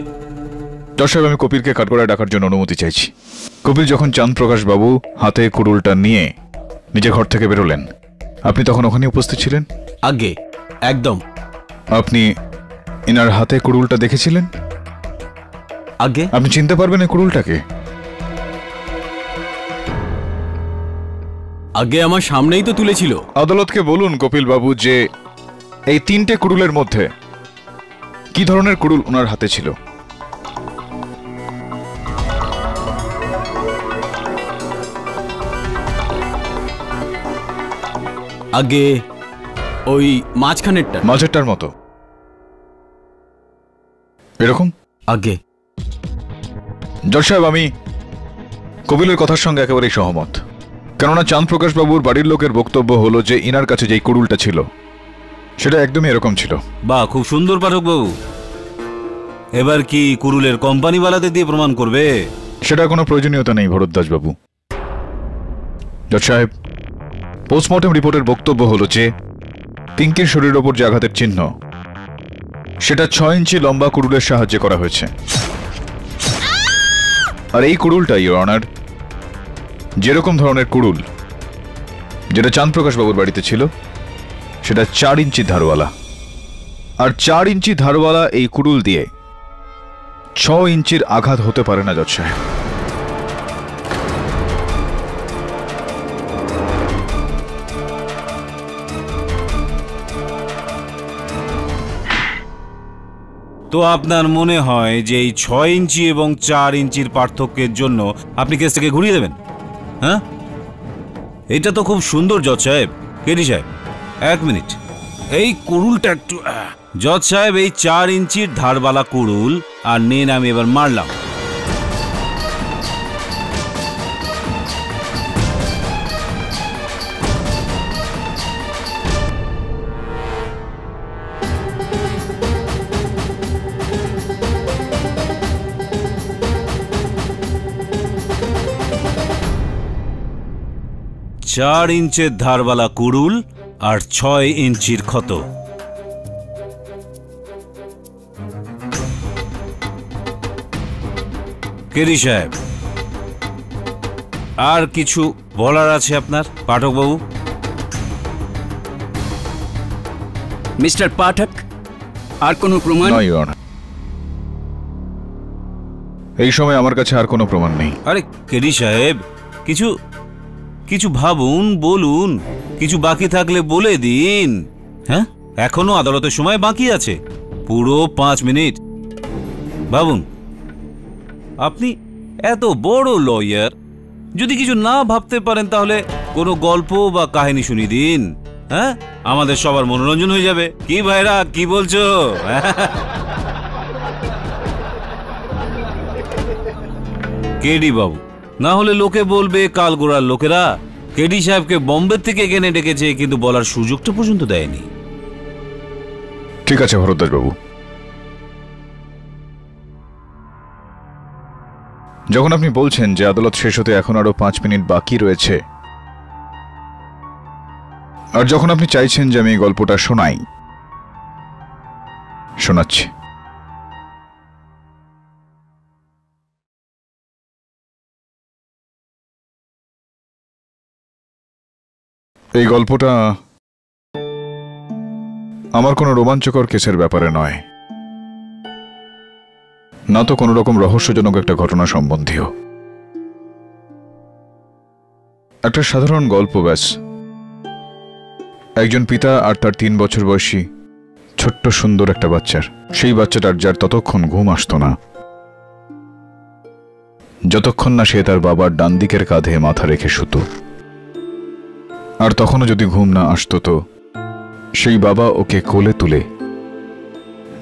জজ সাহেব, আমি কপিলকে কাঠগড়ায় ডাকার জন্য অনুমতি চাইছি। কপিল, যখন চাঁদ প্রকাশ বাবু হাতে কুড়ুলটা নিয়ে নিজে ঘর থেকে বেরোলেন আপনি তখন ওখানে উপস্থিত ছিলেন? আগে একদম। আপনি এনার হাতে কুড়ুলটা দেখেছিলেন? আগে। আপনি চিনতে পারবেন এই কুড়ুলটাকে? আগে আমার সামনেই তো তুলেছিল। আদালতকে বলুন কপিল বাবু যে এই তিনটে কুড়ুলের মধ্যে কি ধরনের কুড়ুল ওনার হাতে ছিল। আগে ওই মাঝখানেরটা, মাঝেরটার মতো এরকম? আগে। জজ সাহেব, আমি কপিলের কথার সঙ্গে একেবারেই সহমত, কেননা চাঁদ প্রকাশ বাবুর বাড়ির লোকের বক্তব্য হলো যে ইনার কাছে যে কুড়ুলটা ছিল সেটা একদমই এরকম ছিল। বাহ, খুব সুন্দর পাঠক বাবু। এবার কি কুড়ুলের কোম্পানিওয়ালাদের দিয়ে প্রমাণ করবে? সেটা কোনো প্রয়োজনীয়তা নেই ভরতদাস বাবু। জজ সাহেব, পোস্টমর্টম রিপোর্টের বক্তব্য হলো যে পিঙ্কির শরীরের ওপর যে আঘাতের চিহ্ন সেটা ছয় ইঞ্চি লম্বা কুড়ুলের সাহায্যে করা হয়েছে, আর এই কুড়ুলটাই ইওর অনার যেরকম ধরনের কুড়ুল যেটা চাঁদ প্রকাশ বাবুর বাড়িতে ছিল সেটা চার ইঞ্চি ধারওয়ালা, আর চার ইঞ্চি ধারওয়ালা এই কুড়ুল দিয়ে ছ ইঞ্চির আঘাত হতে পারে না জজ সাহেব। तो আপনার মনে হয় যে এই ছয় ইঞ্চি এবং চার ইঞ্চির পার্থক্যের জন্য আপনি কেসটাকে ঘুরিয়ে দেবেন? হ্যাঁ, এটা তো খুব সুন্দর জজ সাহেব। কেডি সাহেব, এক মিনিট, এই কুড়ুলটা একটু। জজ সাহেব, এই চার ইঞ্চির ধারবালা কুড়ুল আর নেন, আমি এবার মারলাম। চার ইঞ্চের ধারবালা কুড়ুল আর ছয় ইঞ্চির ক্ষত। কেডি সাহেব, আর কিছু বলার আছে আপনার? পাঠকবাবু। মিস্টার পাঠক, আর কোনো প্রমাণ? এই সময় আমার কাছে আর কোনো প্রমাণ নেই। আরে কেডি সাহেব, কিছু কিছু ভাবুন, বলুন, কিছু বাকি থাকলে বলে দিন। হ্যাঁ, এখনো আদালতের সময় বাকি আছে, পুরো পাঁচ মিনিট। ভাবুন, আপনি এত বড় লয়ার, যদি কিছু না ভাবতে পারেন তাহলে কোনো গল্প বা কাহিনী শুনিয়ে দিন। হ্যাঁ, আমাদের সবার মনোরঞ্জন হয়ে যাবে। কি ভাইরা, কি বলছো? কেডি বাবু, না হলে লোকে বলবে কালগোড়ার লোকেরা কেডি সাহেবকে বম্বে থেকে এখানে ডেকেছে, কিন্তু বলার সুযোগটা পর্যন্ত দেয়নি। ঠিক আছে ভরতদাস বাবু, যখন আপনি বলছেন যে আদালত শেষ হতে এখন আরো পাঁচ মিনিট বাকি রয়েছে, আর যখন আপনি চাইছেন যে আমি এই গল্পটা শোনাই, শোনাচ্ছি। এই গল্পটা আমার কোনো রোমাঞ্চকর কেসের ব্যাপারে নয়, না তো কোনো রকম রহস্যজনক একটা ঘটনা সম্বন্ধীয়। একটা সাধারণ গল্প, ব্যাস। একজন পিতা আর তার তিন বছর বয়সী ছোট্ট সুন্দর একটা বাচ্চার, সেই বাচ্চাটার যার ততক্ষণ ঘুম আসতো না যতক্ষণ না সে তার বাবার ডান দিকের কাঁধে মাথা রেখে শুতো। আর তখনও যদি ঘুম না আসতো তো সেই বাবা ওকে কোলে তুলে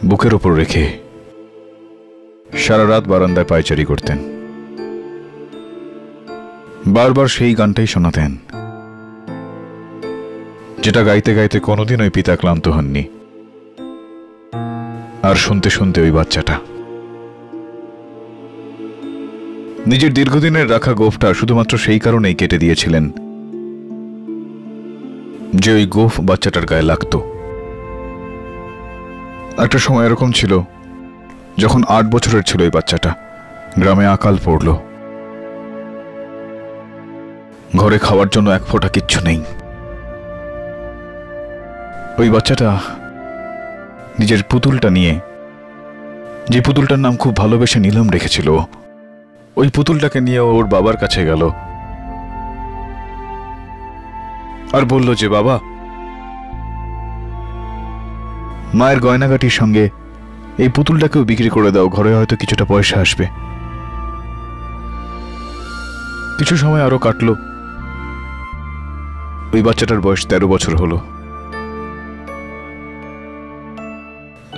বুকের ওপর রেখে সারা রাত বারান্দায় পায়চারি করতেন। বারবার সেই গানটাই শোনাতেন যেটা গাইতে গাইতে কোনোদিন ওই পিতা ক্লান্ত হননি, আর শুনতে শুনতে ওই বাচ্চাটা নিজের দীর্ঘদিনের রাখা গোফটা শুধুমাত্র সেই কারণেই কেটে দিয়েছিলেন যে ওই গোফ বাচ্চাটার গায়ে লাগতো। একটা সময় এরকম ছিল যখন আট বছরের ছিল এই বাচ্চাটা। গ্রামে আকাল পড়ল, ঘরে খাওয়ার জন্য এক ফোঁটা কিচ্ছু নেই। ওই বাচ্চাটা নিজের পুতুলটা নিয়ে, যে পুতুলটার নাম খুব ভালোবেসে নীলম রেখেছিল, ওই পুতুলটাকে নিয়ে ওর বাবার কাছে গেল আর বলল যে, বাবা, মায়ের গয়নাগাটির সঙ্গে এই পুতুলটাকেও বিক্রি করে দাও, ঘরে হয়তো কিছুটা পয়সা আসবে। কিছু সময় আরো কাটল, ওই বাচ্চাটার বয়স তেরো বছর হলো।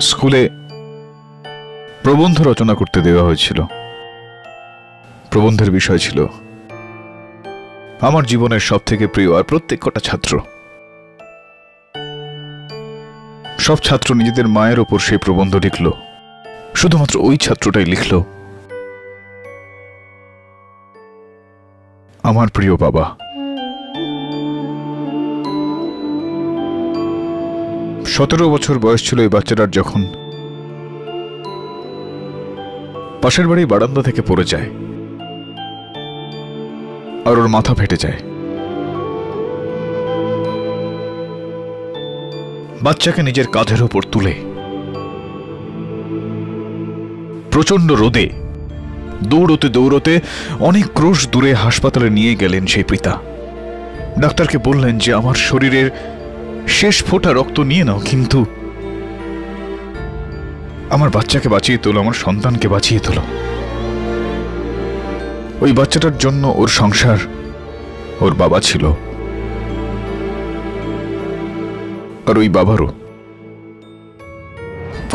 স্কুলে প্রবন্ধ রচনা করতে দেওয়া হয়েছিল, প্রবন্ধের বিষয় ছিল আমার জীবনের সব থেকে প্রিয়, আর প্রত্যেক কটা ছাত্র, সব ছাত্র নিজেদের মায়ের ওপর সেই প্রবন্ধ লিখল। শুধুমাত্র ওই ছাত্রটাই লিখল, আমার প্রিয় বাবা। সতেরো বছর বয়স ছিল এই বাচ্চাটার যখন পাশের বাড়ির বারান্দা থেকে পড়ে যায় আর ওর মাথা ফেটে যায়। বাচ্চাকে নিজের কাঁধের ওপর তুলে প্রচন্ড রোদে দৌড়তে দৌড়তে অনেক ক্রোশ দূরে হাসপাতালে নিয়ে গেলেন সেই পিতা। ডাক্তারকে বললেন যে, আমার শরীরের শেষ ফোঁটা রক্ত নিয়ে নাও, কিন্তু আমার বাচ্চাকে বাঁচিয়ে তোলো, আমার সন্তানকে বাঁচিয়ে তোলো। ওই বাচ্চাটার জন্য ওর সংসার, ওর বাবা ছিল, আর ওই বাবারও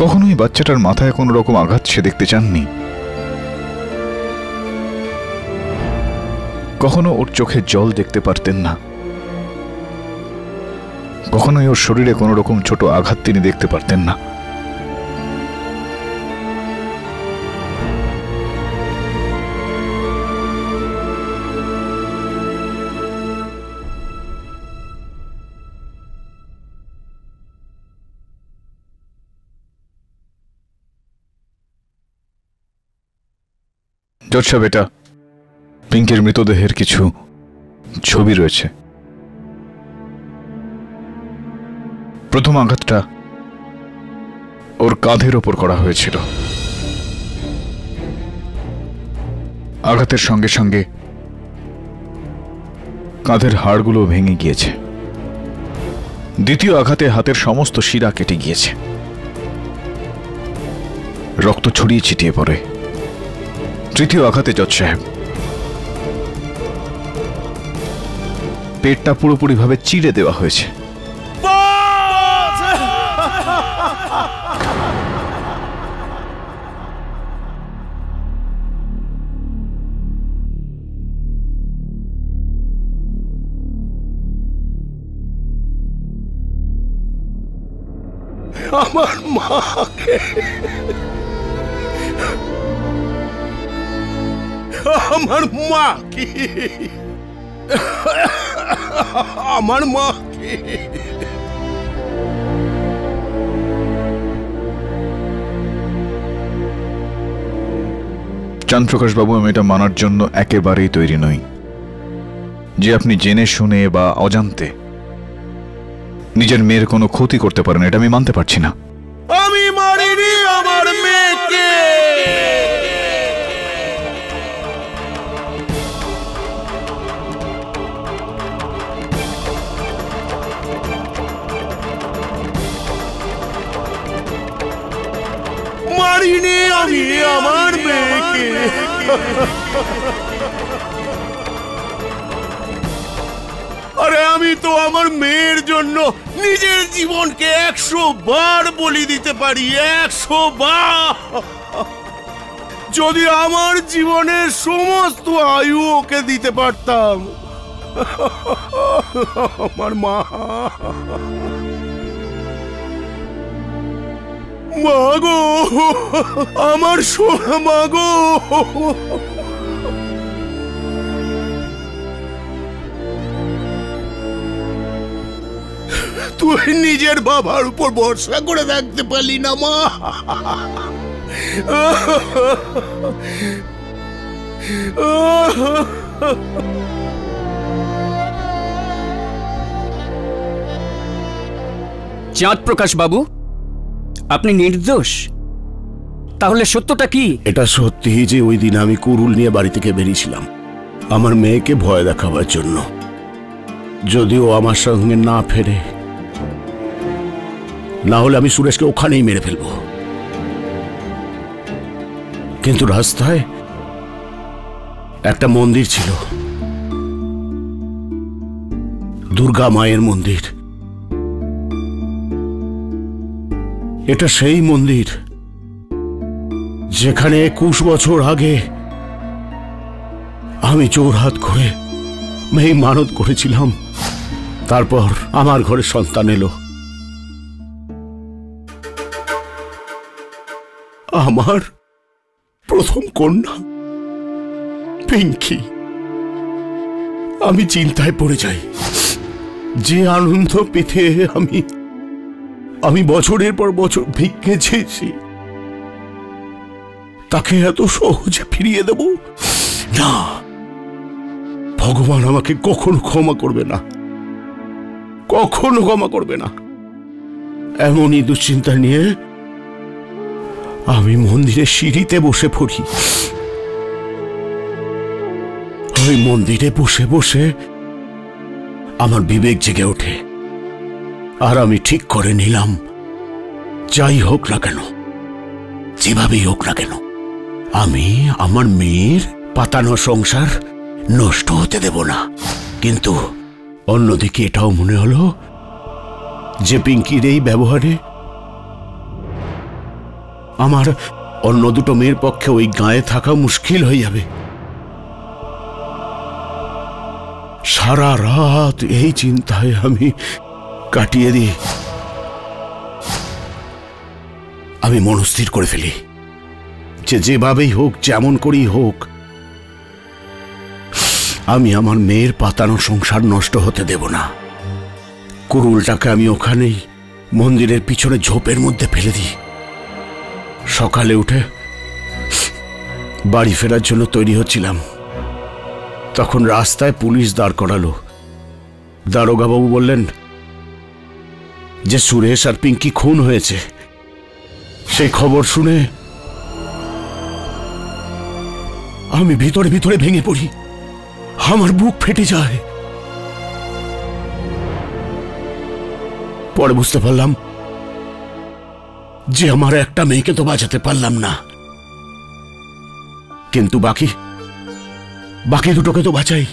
কখনোই বাচ্চাটার মাথায় কোনো রকম আঘাত সে দেখতে চাননি, কখনো ওর চোখে জল দেখতে পারতেন না, কখনোই ওর শরীরে কোনো রকম ছোট আঘাত তিনি দেখতে পারতেন না। জজসাহেব, এটা পিঙ্কের মৃতদেহের কিছু ছবি রয়েছে। প্রথম আঘাতটা ওর কাঁধের ওপর করা হয়েছিল। আঘাতের সঙ্গে সঙ্গে কাঁধের হাড়গুলো ভেঙে গিয়েছে। দ্বিতীয় আঘাতে হাতের সমস্ত শিরা কেটে গিয়েছে, রক্ত ছড়িয়ে ছিটিয়ে পড়ে। তৃতীয় আঘাতে জজ সাহেব পেটটা পুরোপুরি ভাবে চিড়ে দেওয়া হয়েছে। আমার মাকে আমার মা কি আমার মা কি চন্দ্রপ্রকাশ বাবু, আমি এটা মানার জন্য একেবারেই তৈরি নই যে আপনি জেনে শুনে বা অজান্তে নিজের মেয়ের কোনো ক্ষতি করতে পারেন। এটা আমি মানতে পারছি না। আমি মারিনি আমার মেয়েকে। মারিনি আমি আমার মেয়েকে। আরে আমি তো আমার মেয়ের জন্য নিজের জীবনকে একশো বার বলি দিতে পারি, একশো বার। যদি আমার জীবনের সমস্ত আয়ু ওকে দিতে পারতাম, আমার মা মাগো, আমার সোনা মাগো। তুই নিজের বাবার উপর ভরসা করে রাখতে পারলি না মা। চাঁদ প্রকাশ বাবু, আপনি নির্দোষ, তাহলে সত্যটা কি? এটা সত্যি যে ওই দিন আমি কুরুল নিয়ে বাড়ি থেকে বেরিয়েছিলাম আমার মেয়েকে ভয় দেখাবার জন্য। যদিও আমার সঙ্গে না ফেরে, না হলে আমি সুরেশকে ওখানেই মেরে ফেলব। কিন্তু রাস্তায় একটা মন্দির ছিল, দুর্গা মায়ের মন্দির। এটা সেই মন্দির যেখানে একুশ বছর আগে আমি জোরহাত করে মেয়ে মানত করেছিলাম। তারপর আমার ঘরে সন্তান এলো, আমার প্রথম কন্যা পিঙ্কি। আমি চিন্তায় পড়ে যাই, যে আনন্দ পেতে আমি আমি বছরের পর বছর ভিক্ষে চেয়েছি, তাকে এত সহজে ফিরিয়ে দেব না। ভগবান আমাকে কখনো ক্ষমা করবে না, কখনো ক্ষমা করবে না। এমনই দুশ্চিন্তা নিয়ে আমি মন্দিরের সিঁড়িতে বসে পড়ি। ওই মন্দিরে বসে বসে আমার বিবেক জেগে ওঠে, আর আমি ঠিক করে নিলাম, যাই হোক না কেন যেভাবেই হোক না কেন আমি আমার মেয়ের পাতানো সংসার নষ্ট হতে দেব না। কিন্তু অন্যদিকে এটাও মনে হলো যে পিঙ্কির এই ব্যবহারে আমার অন্য দুটো মেয়ের পক্ষে ওই গায়ে থাকা মুশকিল হয়ে যাবে। সারা রাত এই চিন্তায় আমি কাটিয়ে দিই। আমি মনস্থির করে ফেলি যে যেভাবেই হোক, যেমন করেই হোক, আমি আমার মেয়ের পাতানো সংসার নষ্ট হতে দেব না। কুরুলটাকে আমি ওখানেই মন্দিরের পিছনে ঝোপের মধ্যে ফেলে দিই। সকালে উঠে বাড়ি ফেরার জন্য তৈরি হচ্ছিলাম, তখন রাস্তায় পুলিশ দাঁড় করালো। দারোগাবাবু বললেন যে সুরেশ আর পিঙ্কি খুন হয়েছে। সেই খবর শুনে আমি ভিতরে ভিতরে ভেঙে পড়ি, আমার বুক ফেটে যায়। পরে বুঝতে পারলাম যে আমার একটা মেয়েকে তো বাঁচাতে পারলাম না, কিন্তু বাকি বাকি দুটোকে তো বাঁচাই।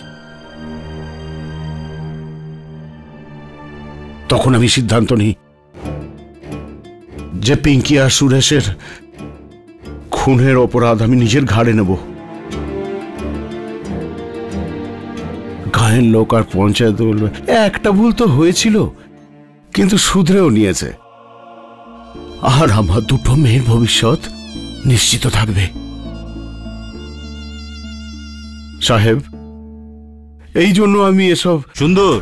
তখন আমি সিদ্ধান্ত নিই যে পিঙ্কি আর সুরেশের খুনের অপরাধ আমি নিজের ঘাড়ে নেব। গায়ের লোক আর পঞ্চায়েত বলবে একটা ভুল তো হয়েছিল, কিন্তু শুধরেও নিয়েছে, আর আমার দুটো মেয়ের ভবিষ্যৎ নিশ্চিত থাকবে। সাহেব, এই জন্য আমি এসব। সুন্দর,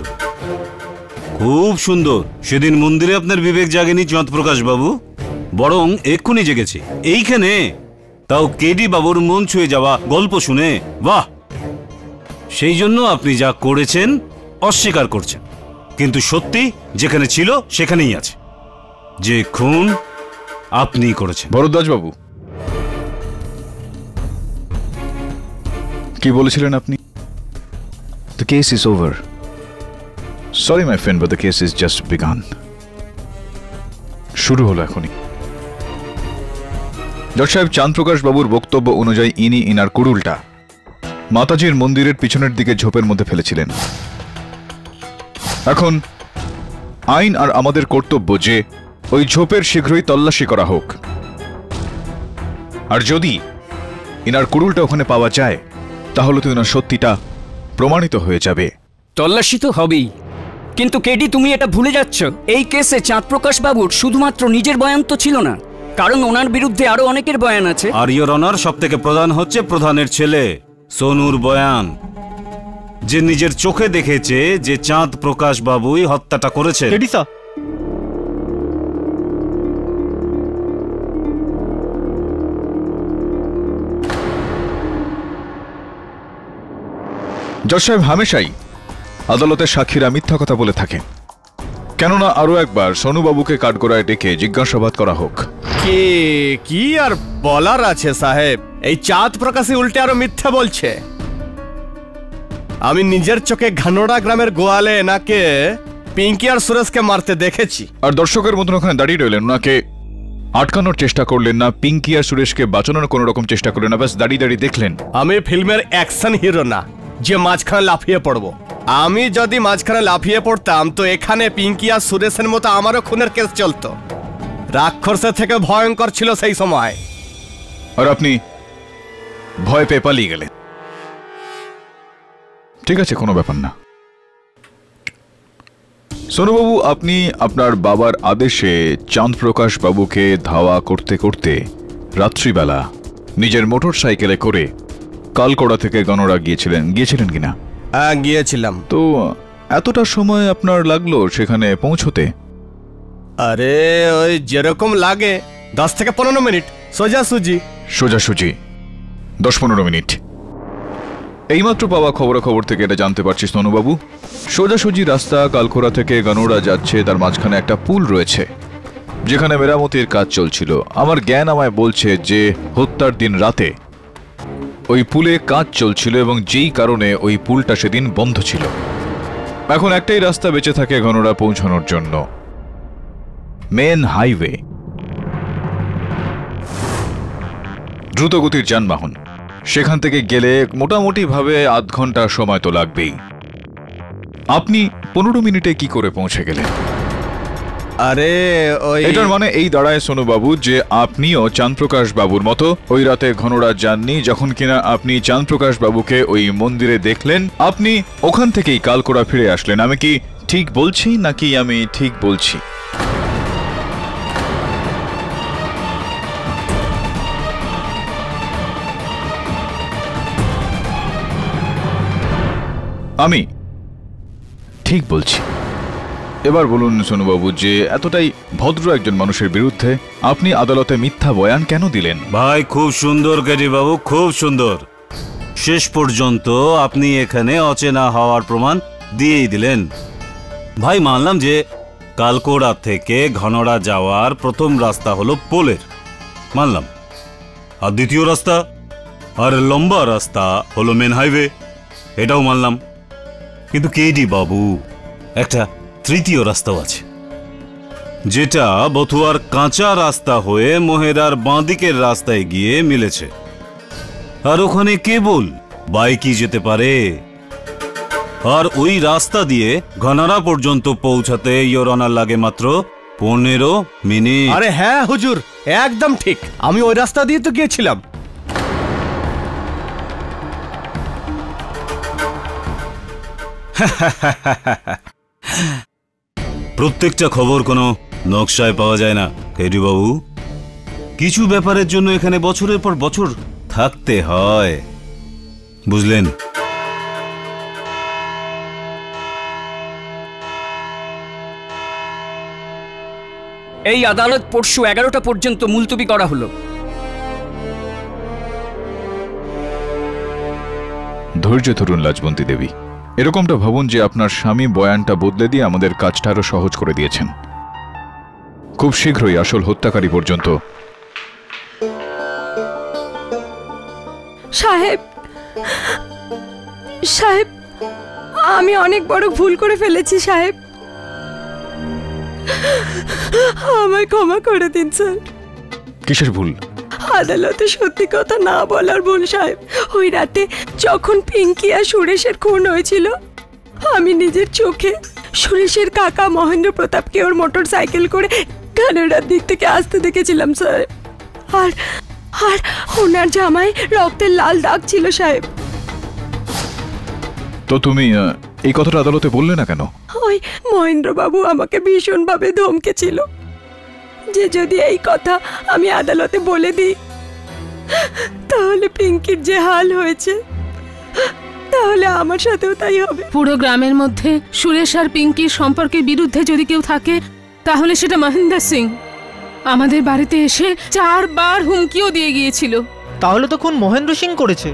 খুব সুন্দর। সেদিন মন্দিরে আপনার বিবেক জাগেনি চন্দ্রপ্রকাশ বাবু, বরং এক্ষুনি জেগেছে এইখানে। তাও কেডি বাবুর মন ছুঁয়ে যাওয়া গল্প শুনে, বাহ! সেই জন্য আপনি যা করেছেন অস্বীকার করছেন, কিন্তু সত্যি যেখানে ছিল সেখানেই আছে, যে খুন আপনি করেছেন। ভরদ্বাজ বাবু, কি বলেছিলেন আপনি? The case is over. Sorry my friend, but the case is just begun. শুরু হলো এখনই। ডক্টর সাহেব, চাঁদপ্রকাশ বাবুর বক্তব্য অনুযায়ী ইনি ইনার কুড়ুলটা মাতাজির মন্দিরের পিছনের দিকে ঝোপের মধ্যে ফেলেছিলেন। এখন আইন আর আমাদের কর্তব্য যে ওই ঝোপের শীঘ্রই তল্লাশি করা হোক, আর যদি ইনার কুড়ুলটা ওখানে পাওয়া যায় তাহলে তো ইনার সত্যিটা প্রমাণিত হয়ে যাবে। তল্লাশি তো হবেই, কিন্তু কেডি, তুমি এটা ভুলে যাচ্ছ, এই কেসে চাঁদপ্রকাশ বাবুর শুধুমাত্র নিজের বয়ান তো ছিল না, কারণ ওনার বিরুদ্ধে আরো অনেকের বয়ান আছে। আর ইওর অনার সবথেকে প্রধান হচ্ছে প্রধানের ছেলে সোনুর বয়ান, যে নিজের চোখে দেখেছে যে চাঁদপ্রকাশ বাবুই হত্যাটা করেছে। কেডি স্যার, জজ সাহেব, হামেশাই আদালতের সাক্ষীরা মিথ্যা কথা বলে থাকেন। কেননা আরো একবার সোনুবাবুকে কাঠগড়ায় ডেকে জিজ্ঞাসাবাদ করা হোক। কে কি আর বলার আছে সাহেব, এই চাঁদপ্রকাশই উল্টে আরো মিথ্যা বলছে। আমি নিজের চোখে ঘানোড়া গ্রামের গোয়ালে এনাকে, পিঙ্কি আর সুরেশকে মারতে দেখেছি। আর দর্শকের মতন ওখানে দাঁড়িয়ে রইলেন, ওনাকে আটকানোর চেষ্টা করলেন না, পিঙ্কি আর সুরেশকে বাঁচানোর কোন রকম চেষ্টা করলেন না, ব্যাস দাঁড়িয়ে দাঁড়িয়ে দেখলেন। আমি ফিল্মের অ্যাকশন হিরো না যে মাঝখানে লাফিয়ে পড়বো। আমি যদি মাঝখানে লাফিয়ে পড়তাম তো এখানে পিঙ্কি আর সুরেশের মতো আমারও খুনের কেস চলতো। রাক্ষসের থেকে ভয়ঙ্কর ছিল সেই সময়, আর আপনি ভয় পেয়ে পালিয়ে গেলেন। ঠিক আছে, কোনো ব্যাপার না। সোনুবাবু, আপনি আপনার বাবার আদেশে চাঁদপ্রকাশ বাবুকে ধাওয়া করতে করতে রাত্রিবেলা নিজের মোটর সাইকেলে করে কালকোড়া থেকে গণরা গিয়েছিলেন, গিয়েছিলেন কিনা? হ্যাঁ, গিয়েছিলাম। তো এতটা সময় আপনার লাগলো সেখানে পৌঁছতে? আরে ওই যেরকম লাগে দশ থেকে পনেরো মিনিট সোজাসুজি। সোজাসুজি দশ পনেরো মিনিট। এইমাত্র পাওয়া খবরাখবর থেকে এটা জানতে পারছি সোনুবাবু, সোজাসুজি রাস্তা কালকোড়া থেকে গণরা যাচ্ছে, তার মাঝখানে একটা পুল রয়েছে যেখানে মেরামতির কাজ চলছিল। আমার জ্ঞান আমায় বলছে যে হত্যার দিন রাতে ওই পুলে কাজ চলছিল এবং যেই কারণে ওই পুলটা সেদিন বন্ধ ছিল। এখন একটাই রাস্তা বেঁচে থাকে ঘনরা পৌঁছানোর জন্য, মেন হাইওয়ে। দ্রুত গতির যানবাহন, সেখান থেকে গেলে মোটামুটি ভাবে আধ ঘন্টা সময় তো লাগবেই। আপনি পনেরো মিনিটে কি করে পৌঁছে গেলেন? আরে এটার মানে এই দাঁড়ায় সোনু বাবু যে আপনিও চাঁদপ্রকাশ বাবুর মতো ওই রাতে ঘনরাজ যাননি। যখন কিনা আপনি চাঁদপ্রকাশ বাবুকে ওই মন্দিরে দেখলেন, আপনি ওখান থেকেই কালকোড়া ফিরে আসলেন। আমি কি ঠিক বলছি নাকি? আমি ঠিক বলছি। আমি ঠিক বলছি। এবার বলুন সোনুবাবু, যে এতটাই ভদ্র একজন মানুষের বিরুদ্ধে আপনি আদালতে মিথ্যা বয়ান কেন দিলেন? ভাই খুব সুন্দর কেডি বাবু, খুব সুন্দর। শেষ পর্যন্ত আপনি এখানে অচেনা হওয়ার প্রমাণ দিয়েই দিলেন। ভাই মানলাম যে কালকোড়া থেকে ঘনড়া যাওয়ার প্রথম রাস্তা হলো পোলের, মানলাম, আর দ্বিতীয় রাস্তা আর লম্বা রাস্তা হলো মেন হাইওয়ে, এটাও মানলাম। কিন্তু কেডি বাবু, একটা তৃতীয় রাস্তাও আছে, যেটা বথুয়ার কাঁচা রাস্তা হয়ে মোহেরার বাঁদিকের রাস্তায় গিয়ে মিলেছে, আর ওখানে কেবল বাইকই যেতে পারে। আর ওই রাস্তা দিয়ে ঘনারা পর্যন্ত পৌঁছাতে ইয়োর অনার লাগে মাত্র পনেরো মিনিট। আরে হ্যাঁ হুজুর, একদম ঠিক, আমি ওই রাস্তা দিয়ে তো গিয়েছিলাম। প্রত্যেকটা খবর কোনো নকশায় পাওয়া যায় না কেডি বাবু, কিছু ব্যাপারের জন্য এখানে বছরের পর বছর থাকতে হয়, বুঝলেন? এই আদালত পরশু এগারোটা পর্যন্ত মুলতবি করা হলো। ধৈর্য ধরুন লাজবন্তী দেবী। এরকমটা ভাবুন যে আপনার স্বামী বয়ানটা বদলে দিয়ে আমাদের কাজটা আরো সহজ করে দিয়েছেন। খুব শীঘ্রই আসল হত্যাকারী পর্যন্ত। সাহেব, সাহেব, আমি অনেক বড় ভুল করে ফেলেছি সাহেব, আমায় ক্ষমা করে দিন স্যার। কিসের ভুল? আদালতে সত্যি কথা না বলার ভুল সাহেব। ওই রাতে যখন পিঙ্কি আর সুরেশের খুন হয়েছিল, আমি নিজের চোখে সুরেশের কাকা মহেন্দ্র প্রতাপকে ওর মোটর সাইকেল করে কানাডার দিক থেকে আসতে দেখেছিলাম স্যার। আর আর ওনার জামায় রক্তের লাল দাগ ছিল সাহেব। তো তুমি এই কথাটা আদালতে বললে না কেন? ওই মহেন্দ্রবাবু আমাকে ভীষণভাবে ধমকেছিল যে যদি এই কথা আমি আদালতে বলে দিই তাহলে পিঙ্কির যে হাল হয়েছে তাহলে আমার সাথেও তাই হবে। পুরো গ্রামের মধ্যে সুরেশ আর পিঙ্কির সম্পর্কের বিরুদ্ধে যদি কেউ থাকে তাহলে সেটা মহেন্দ্র সিং। আমাদের বাড়িতে এসে চারবার হুমকিও দিয়ে গিয়েছিল। তাহলে তখন মহেন্দ্র সিং করেছে।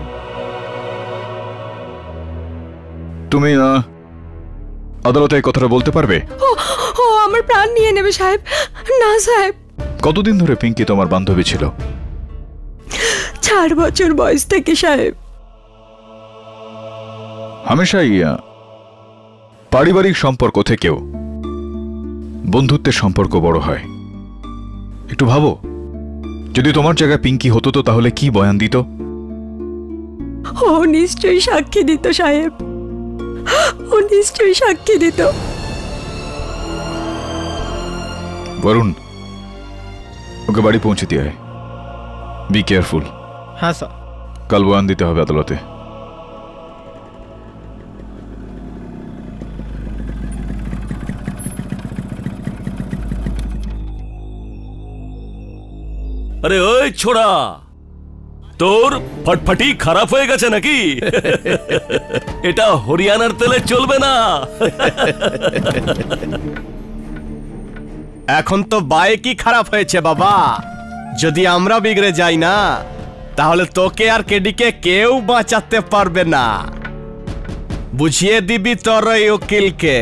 তুমি আদালতে এই কথাটা বলতে পারবে? ও আমার প্রাণ নিয়ে নেবে সাহেব। না সাহেব। কতদিন ধরে পিঙ্কি তোমার বান্ধবী ছিল? চার বছর বয়স থেকে সাহেব। হামেশাই পারিবারিক সম্পর্ক থেকেও বন্ধুত্বের সম্পর্ক বড় হয়। একটু ভাবো, যদি তোমার জায়গায় পিঙ্কি হতো তো তাহলে কি বয়ান দিত? ও নিশ্চয়ই সাক্ষী দিত সাহেব, ও নিশ্চয়ই সাক্ষী দিত। বরুণ, ওকে বাড়ি পৌঁছে দিয়ে আয়। Be careful. হ্যাঁ স্যার। কাল বয়ান দিতে হবে আদালতে। আরে ওই ছোড়া, তোর ফটফটি খারাপ হয়ে গেছে নাকি? এটা হরিয়ানার তেলে চলবে না। এখন তো বাইকই খারাপ হয়েছে বাবা। যদি আমরা বিগড়ে যাই না তাহলে তোকে আর কেডিকে কেউ বাঁচাতে পারবে না। বুঝিয়ে দিবি তোর ওই উকিলকে।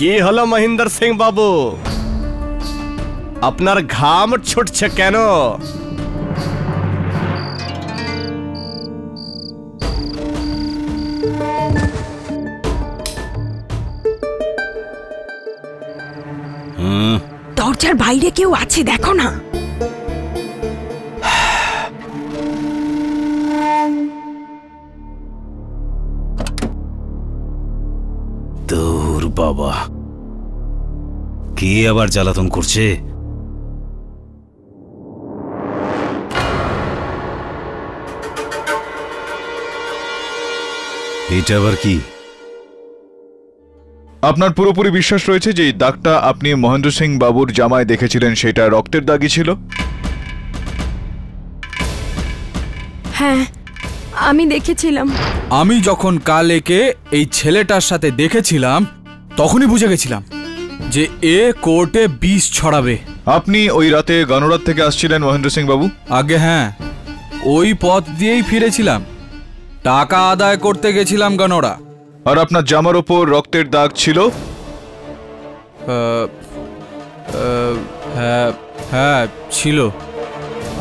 কি হলো মহেন্দ্র সিং বাবু, আপনার ঘাম ছুটছে কেন? দরজার বাইরে কেউ আছে, দেখো না। দূর বাবা, কে আবার জ্বালাতন করছে? এটা আবার কি? আপনার পুরোপুরি বিশ্বাস রয়েছে যে দাগটা আপনি মহেন্দ্র সিং বাবুর জামায় দেখেছিলেন সেটা রক্তের দাগই ছিল? হ্যাঁ, আমি দেখেছিলাম। আমি যখন কাল একে এই ছেলেটার সাথে দেখেছিলাম তখনই বুঝে গেছিলাম যে এ কোর্টে বিষ ছড়াবে। আপনি ওই রাতে গানোরাত থেকে আসছিলেন মহেন্দ্র সিং বাবু? আগে হ্যাঁ, ওই পথ দিয়েই ফিরেছিলাম। টাকা আদায় করতে গেছিলাম গানোরা। আর আপনার জামার ওপর রক্তের দাগ ছিল? হ্যাঁ ছিল।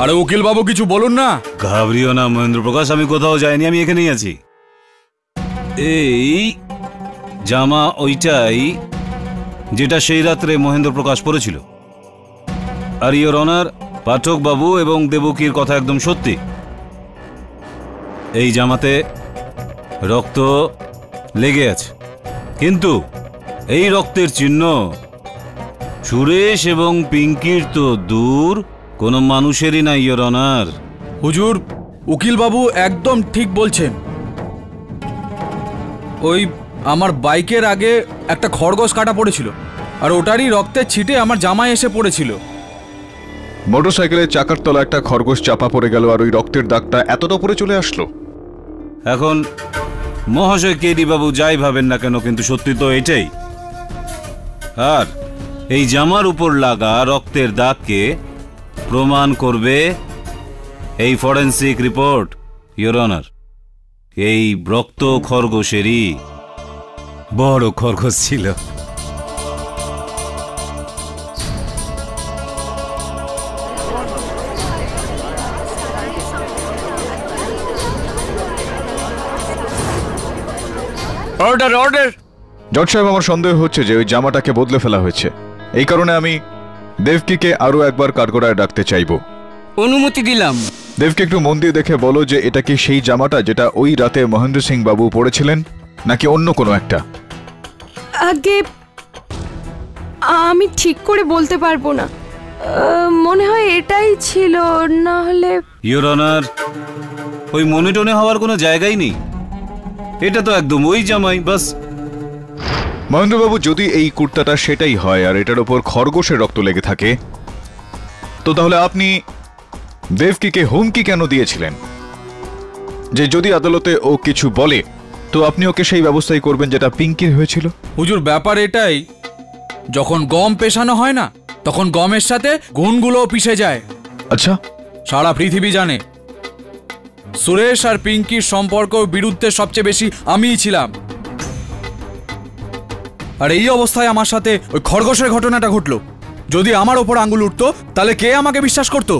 আরে উকিল বাবু কিছু বলুন না। ঘাবড়িও না মহেন্দ্র প্রকাশ, আমি কোথাও যাইনি, আমি এখানেই আছি। এই জামা ওইটাই যেটা সেই রাত্রে মহেন্দ্র প্রকাশ পড়েছিল। আর ইওর অনার, পাঠক বাবু এবং দেবকীর কথা একদম সত্যি। এই জামাতে রক্ত লেগে আছে, কিন্তু এই রক্তের চিহ্ন সুরেশ এবং পিঙ্কির তো দূর কোনো মানুষেরই না ইওর অনার। হুজুর, উকিল বাবু একদম ঠিক বলছেন। ওই আমার বাইকের আগে একটা খরগোশ কাটা পড়েছিল আর ওটারই রক্তের ছিটে আমার জামায় এসে পড়েছিল। মোটরসাইকেলের চাকার তলা একটা খরগোশ চাপা পড়ে গেল আর ওই রক্তের দাগটা এতটা উপরে চলে আসলো। এখন মহাশয় কেডি বাবু যাই ভাবেন না কেন, কিন্তু সত্যি তো এটাই। আর এই জামার উপর লাগা রক্তের দাগকে প্রমাণ করবে এই ফরেন্সিক রিপোর্ট ইওর অনার। এই রক্ত খরগোশেরই, বড় খরগোশ ছিল। Order order. জজ সাহেব, আমার সন্দেহ হচ্ছে যে ওই জামাটাকে বদলে ফেলা হয়েছে। এই কারণে আমি দেবকীকে আরো একবার কাঠগড়ায় ডাকতে চাইবো। অনুমতি দিলাম। দেবকী, একটু মন দিয়ে দেখে বলো যে এটা কি সেই জামাটা যেটা ওই রাতে মহেন্দ্র সিং বাবু পড়েছিলেন নাকি অন্য কোনো একটা? আগে আমি ঠিক করে বলতে পারবো না, মনে হয় এটাই ছিল, না হলে। ইওর অনার, ওই মনিটনে হওয়ার কোনো জায়গাই নেই, এটা তো একদম ওই জামাই। বাস মহেন্দ্রবাবু, যদি এই কুর্তাটা সেটাই হয় আর এটার ওপর খরগোশের রক্ত লেগে থাকে, তো তাহলে আপনি দেবকীকে হুমকি কেন দিয়েছিলেন যে যদি আদালতে ও কিছু বলে তো আপনি ওকে সেই ব্যবস্থাই করবেন যেটা পিঙ্কির হয়েছিল? হুজুর, ব্যাপার এটাই, যখন গম পেশানো হয় না তখন গমের সাথে গুণগুলো পিষে যায়। আচ্ছা, সারা পৃথিবী জানে সুরেশ আর পিঙ্কির সম্পর্কের বিরুদ্ধে সবচেয়ে বেশি আমিই ছিলাম। আর এই অবস্থায় আমার সাথে ওই খরগোশের ঘটনাটা ঘটলো। যদি আমার ওপর আঙ্গুল উঠতো তাহলে কে আমাকে বিশ্বাস করত?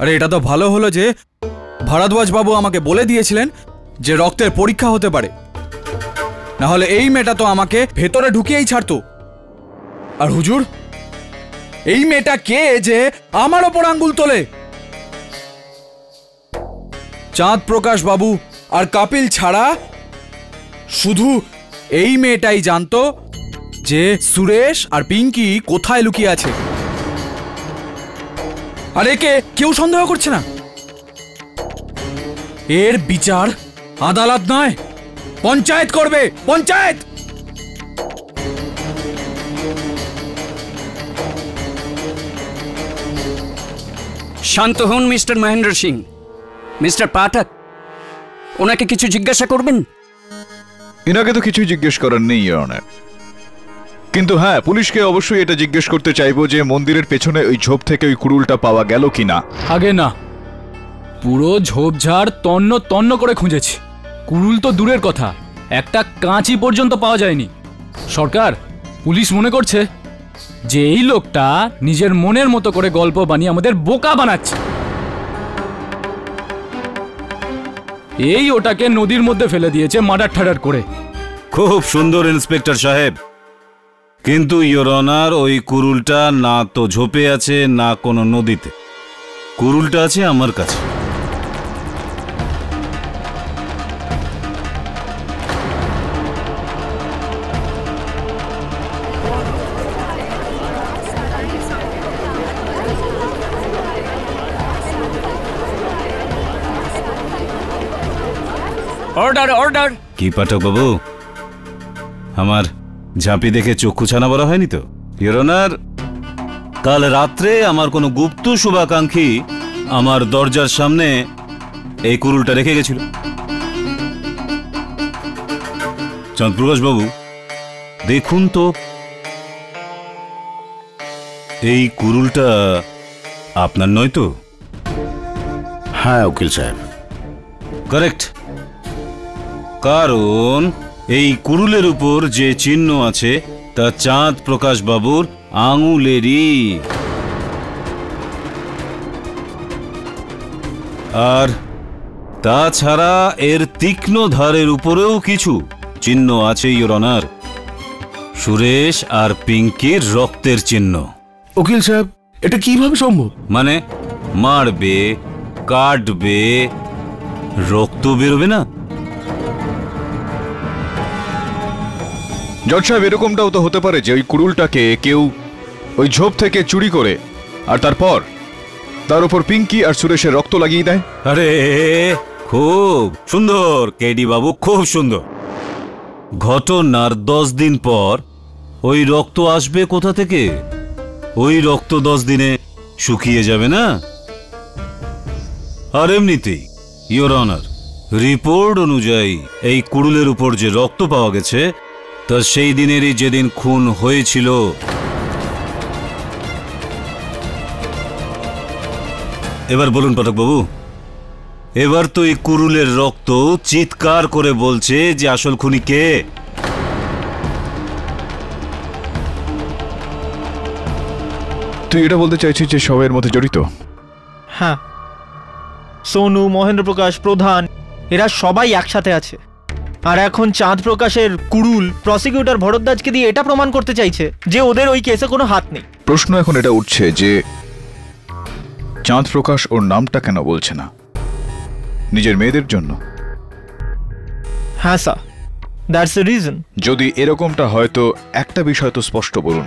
আরে এটা তো ভালো হলো যে ভারদ্বাজ বাবু আমাকে বলে দিয়েছিলেন যে রক্তের পরীক্ষা হতে পারে, না হলে এই মেয়েটা তো আমাকে ভেতরে ঢুকিয়েই ছাড়তো। আর হুজুর, এই মেয়েটা কে যে আমার ওপর আঙ্গুল তোলে? চাঁদ প্রকাশ বাবু আর কাপিল ছাড়া শুধু এই মেয়েটাই জানতো যে সুরেশ আর পিঙ্কি কোথায় লুকিয়ে আছে, আর একে কেউ সন্দেহ করছে না। এর বিচার আদালত নয়, পঞ্চায়েত করবে, পঞ্চায়েত। শান্ত হন মিস্টার মহেন্দ্র সিং। মিস্টার পাঠক, ওনাকে কিছু জিজ্ঞাসা করবেন? এনাকে তো কিছুই জিজ্ঞেস করার নেই অনার, কিন্তু হ্যাঁ, পুলিশকে অবশ্যই এটা জিজ্ঞেস করতে চাইবো যে মন্দিরের পেছনে ওই ঝোপ থেকে ওই কুড়ুলটা পাওয়া গেল কিনা। আগে না, পুরো ঝোপঝাড় তন্ন তন্ন করে খুঁজেছি, কুড়ুল তো দূরের কথা, একটা কাঁচি পর্যন্ত পাওয়া যায়নি। সরকার, পুলিশ মনে করছে যে এই লোকটা নিজের মনের মতো করে গল্প বানিয়ে আমাদের বোকা বানাচ্ছে। এই ওটাকে নদীর মধ্যে ফেলে দিয়েছে মার্ডার ঠাডার করে। খুব সুন্দর ইন্সপেক্টর সাহেব, কিন্তু ইয়োর অনার ওই কুরুলটা না তো ঝোপে আছে না কোনো নদীতে, কুরুলটা আছে আমার কাছে। Order order. কি পাঠক বাবু, আমার ঝাঁপি দেখে চক্ষু ছানা বড় হয়নি তো? ইয়োর অনার, কাল রাত্রে আমার কোনো গুপ্ত শুভাকাঙ্ক্ষী আমার দরজার সামনে এই কুরুলটা রেখে গেছিল। চন্দ্রপ্রকাশ বাবু দেখুন তো, এই কুরুলটা আপনার নয় তো? হ্যাঁ উকিল সাহেব, কারেক্ট। কারণ এই কুরুলের উপর যে চিহ্ন আছে তা চাঁদ প্রকাশ বাবুর আঙুলেরই। আর তাছাড়া এর তীক্ষ্ণ ধারের উপরেও কিছু চিহ্ন আছে ইয়োর অনার, সুরেশ আর পিঙ্কির রক্তের চিহ্ন। উকিল সাহেব, এটা কিভাবে সম্ভব? মানে মারবে, কাটবে, রক্ত বেরোবে না? জজ সাহেব, এরকমটাও তো হতে পারে যে ওই কুড়ুলটাকে কেউ ওই ঝোপ থেকে চুরি করে আর তারপর তার উপর পিঙ্কি আর সুরেশের রক্ত লাগিয়ে দেয়। আরে খুব সুন্দর কেডি বাবু, খুব সুন্দর। ঘটনার দশ দিন পর ওই রক্ত আসবে কোথা থেকে? ওই রক্ত দশ দিনে শুকিয়ে যাবে না? আর এমনিতেই ইয়োর অনার, রিপোর্ট অনুযায়ী এই কুড়ুলের উপর যে রক্ত পাওয়া গেছে তা সেই দিনেরই যেদিন খুন হয়েছিল। এবার বলুন পাঠক বাবু, এবার তো এই কুরুলের রক্ত চিৎকার করে বলছে যে আসল খুনি কে? তুই এটা বলতে চাইছিস যে সবের মধ্যে জড়িত? হ্যাঁ, সোনু, মহেন্দ্র প্রকাশ, প্রধান, এরা সবাই একসাথে আছে। আর এখন চাঁদ প্রকাশের কুড়ুল প্রসিকিউটর ভরদ্বাজকে দিয়ে এটা প্রমাণ করতে চাইছে যে ওদের ওই কেসে কোনো হাত নেই। প্রশ্ন এখন এটা উঠছে যে চাঁদ প্রকাশ ওর নামটা কেন বলছে না নিজের মেয়েদের জন্য? হ্যাঁ স্যার, দ্যাটস দ্য রিজন। যদি এরকমটা হয় তো একটা বিষয় তো স্পষ্ট বলুন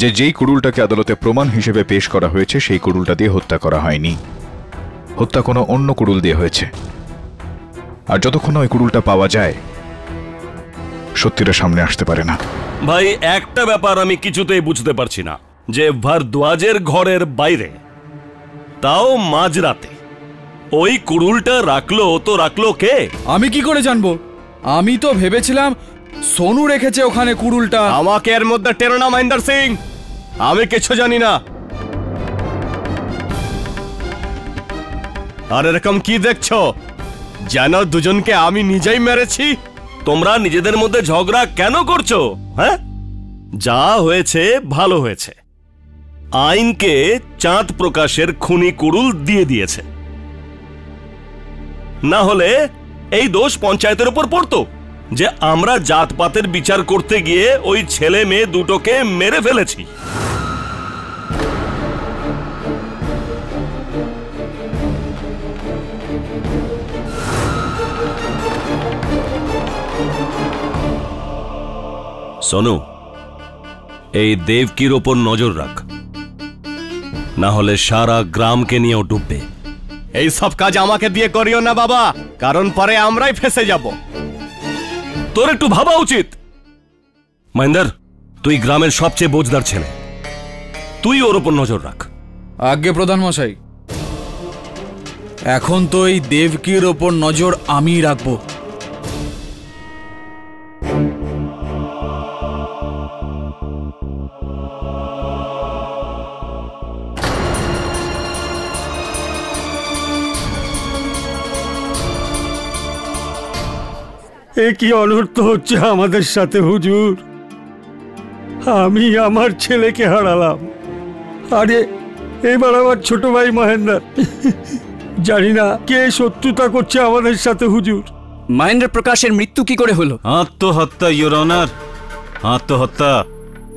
যে যেই কুড়ুলটাকে আদালতে প্রমাণ হিসেবে পেশ করা হয়েছে সেই কুড়ুলটা দিয়ে হত্যা করা হয়নি, হত্যা কোনো অন্য কুড়ুল দিয়ে হয়েছে। আর যতক্ষণ ওই কুড়ুলটা পাওয়া যায় সত্যিটা সামনে আসতে পারে না। ভাই, একটা ব্যাপার আমি কিছুতেই বুঝতে পারছি না, যে ভারদ্বাজের ঘরের বাইরে, তাও মাঝরাতে, ওই কুড়ুলটা রাখলো তো রাখলো কে? আমি কি করে জানবো? আমি তো ভেবেছিলাম সোনু রেখেছে ওখানে কুড়ুলটা। আমাকে এর মধ্যে টেরো না মহেন্দ্র সিং, আমি কিছু জানি না। আর এরকম কি দেখছো? জানো দুজনকে আমি নিজেই মেরেছি। তোমরা নিজেদের মধ্যে ঝগড়া কেন করছো? হ্যাঁ, যা হয়েছে ভালো হয়েছে। আইনকে চাঁদ প্রকাশের খুনি কুড়ুল দিয়ে দিয়েছে, না হলে এই দোষ পঞ্চায়েতের উপর পড়তো যে আমরা জাতপাতের বিচার করতে গিয়ে ওই ছেলে মেয়ে দুটোকে মেরে ফেলেছি। সোনু, এই দেবকির ওপর নজর রাখ, না হলে সারা গ্রামকে নিয়েও ডুববে। এই সব কাজ আমাকে দিয়ে করিও না বাবা, কারণ পরে আমরাই ফেসে যাব। তোর একটু ভাবা উচিত। মহেন্দ্র, তুই গ্রামের সবচেয়ে বোঝদার ছেলে, তুই ওর ওপর নজর রাখ। আজ্ঞে প্রধান মশাই, এখন তো এই দেবকির ওপর নজর আমি রাখবো। এ কি অনর্থ হচ্ছে আমাদের সাথে হুজুর! आमी आमार छेले के हारालाम। अरे एबार आमार छोटो भाई महेंद्र जानी ना के शत्रुता करछे आमादेर साथे हुजूर। महेंद्र प्रकाशेर मृत्यु की करे हलो? आत्महत्या योर अनर, आत्महत्या।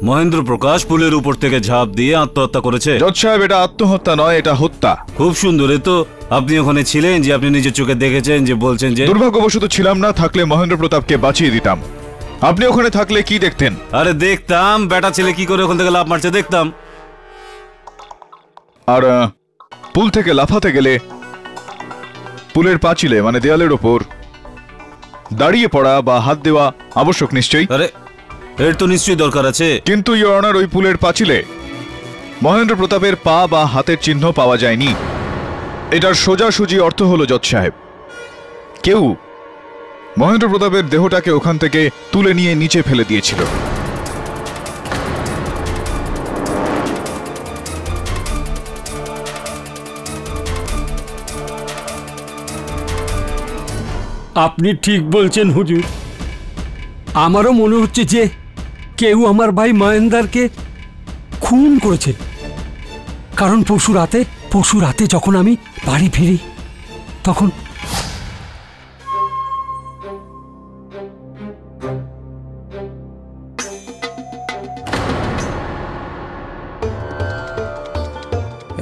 महेंद्र प्रकाश पुलेर ऊपर थेके झाप दिए आत्महत्या करेछे। जज साहेब एटा आत्महत्या नय, एटा हत्या। खूब सुंदर। तो আপনি ওখানে ছিলেন যে আপনি নিজের চোখে দেখেছেন যে বলছেন যে দুর্ভাগ্যবশত ছিলাম না, থাকলে মহেন্দ্র প্রতাপকে বাঁচিয়ে দিতাম। আপনি ওখানে থাকলে কি দেখতেন? আরে দেখতাম বেটা ছেলে কি করে ওখান থেকে লাফ মারছে দেখতাম, আর পুল থেকে লাফাতে গেলে পুলের পাঁচিলে মানে দেয়ালের উপর দাঁড়িয়ে পড়া বা হাত দেওয়া আবশ্যক নিশ্চয়ই। আরে এর তো নিশ্চয়ই দরকার আছে, কিন্তু ইওর অনার ওই পুলের পাঁচিলে মহেন্দ্র প্রতাপের পা বা হাতের চিহ্ন পাওয়া যায়নি। এটার সোজাসুজি অর্থ হলো জজ সাহেব, কেউ মহেন্দ্র প্রতাপের দেহটাকে ওখান থেকে তুলে নিয়ে নিচে ফেলে দিয়েছিল। আপনি ঠিক বলছেন হুজুর, আমারও মনে হচ্ছে যে কেউ আমার ভাই মহেন্দ্রকে খুন করেছে। কারণ পশু রাতে পশু রাতে যখন আমি বাড়ি ফিরি তখন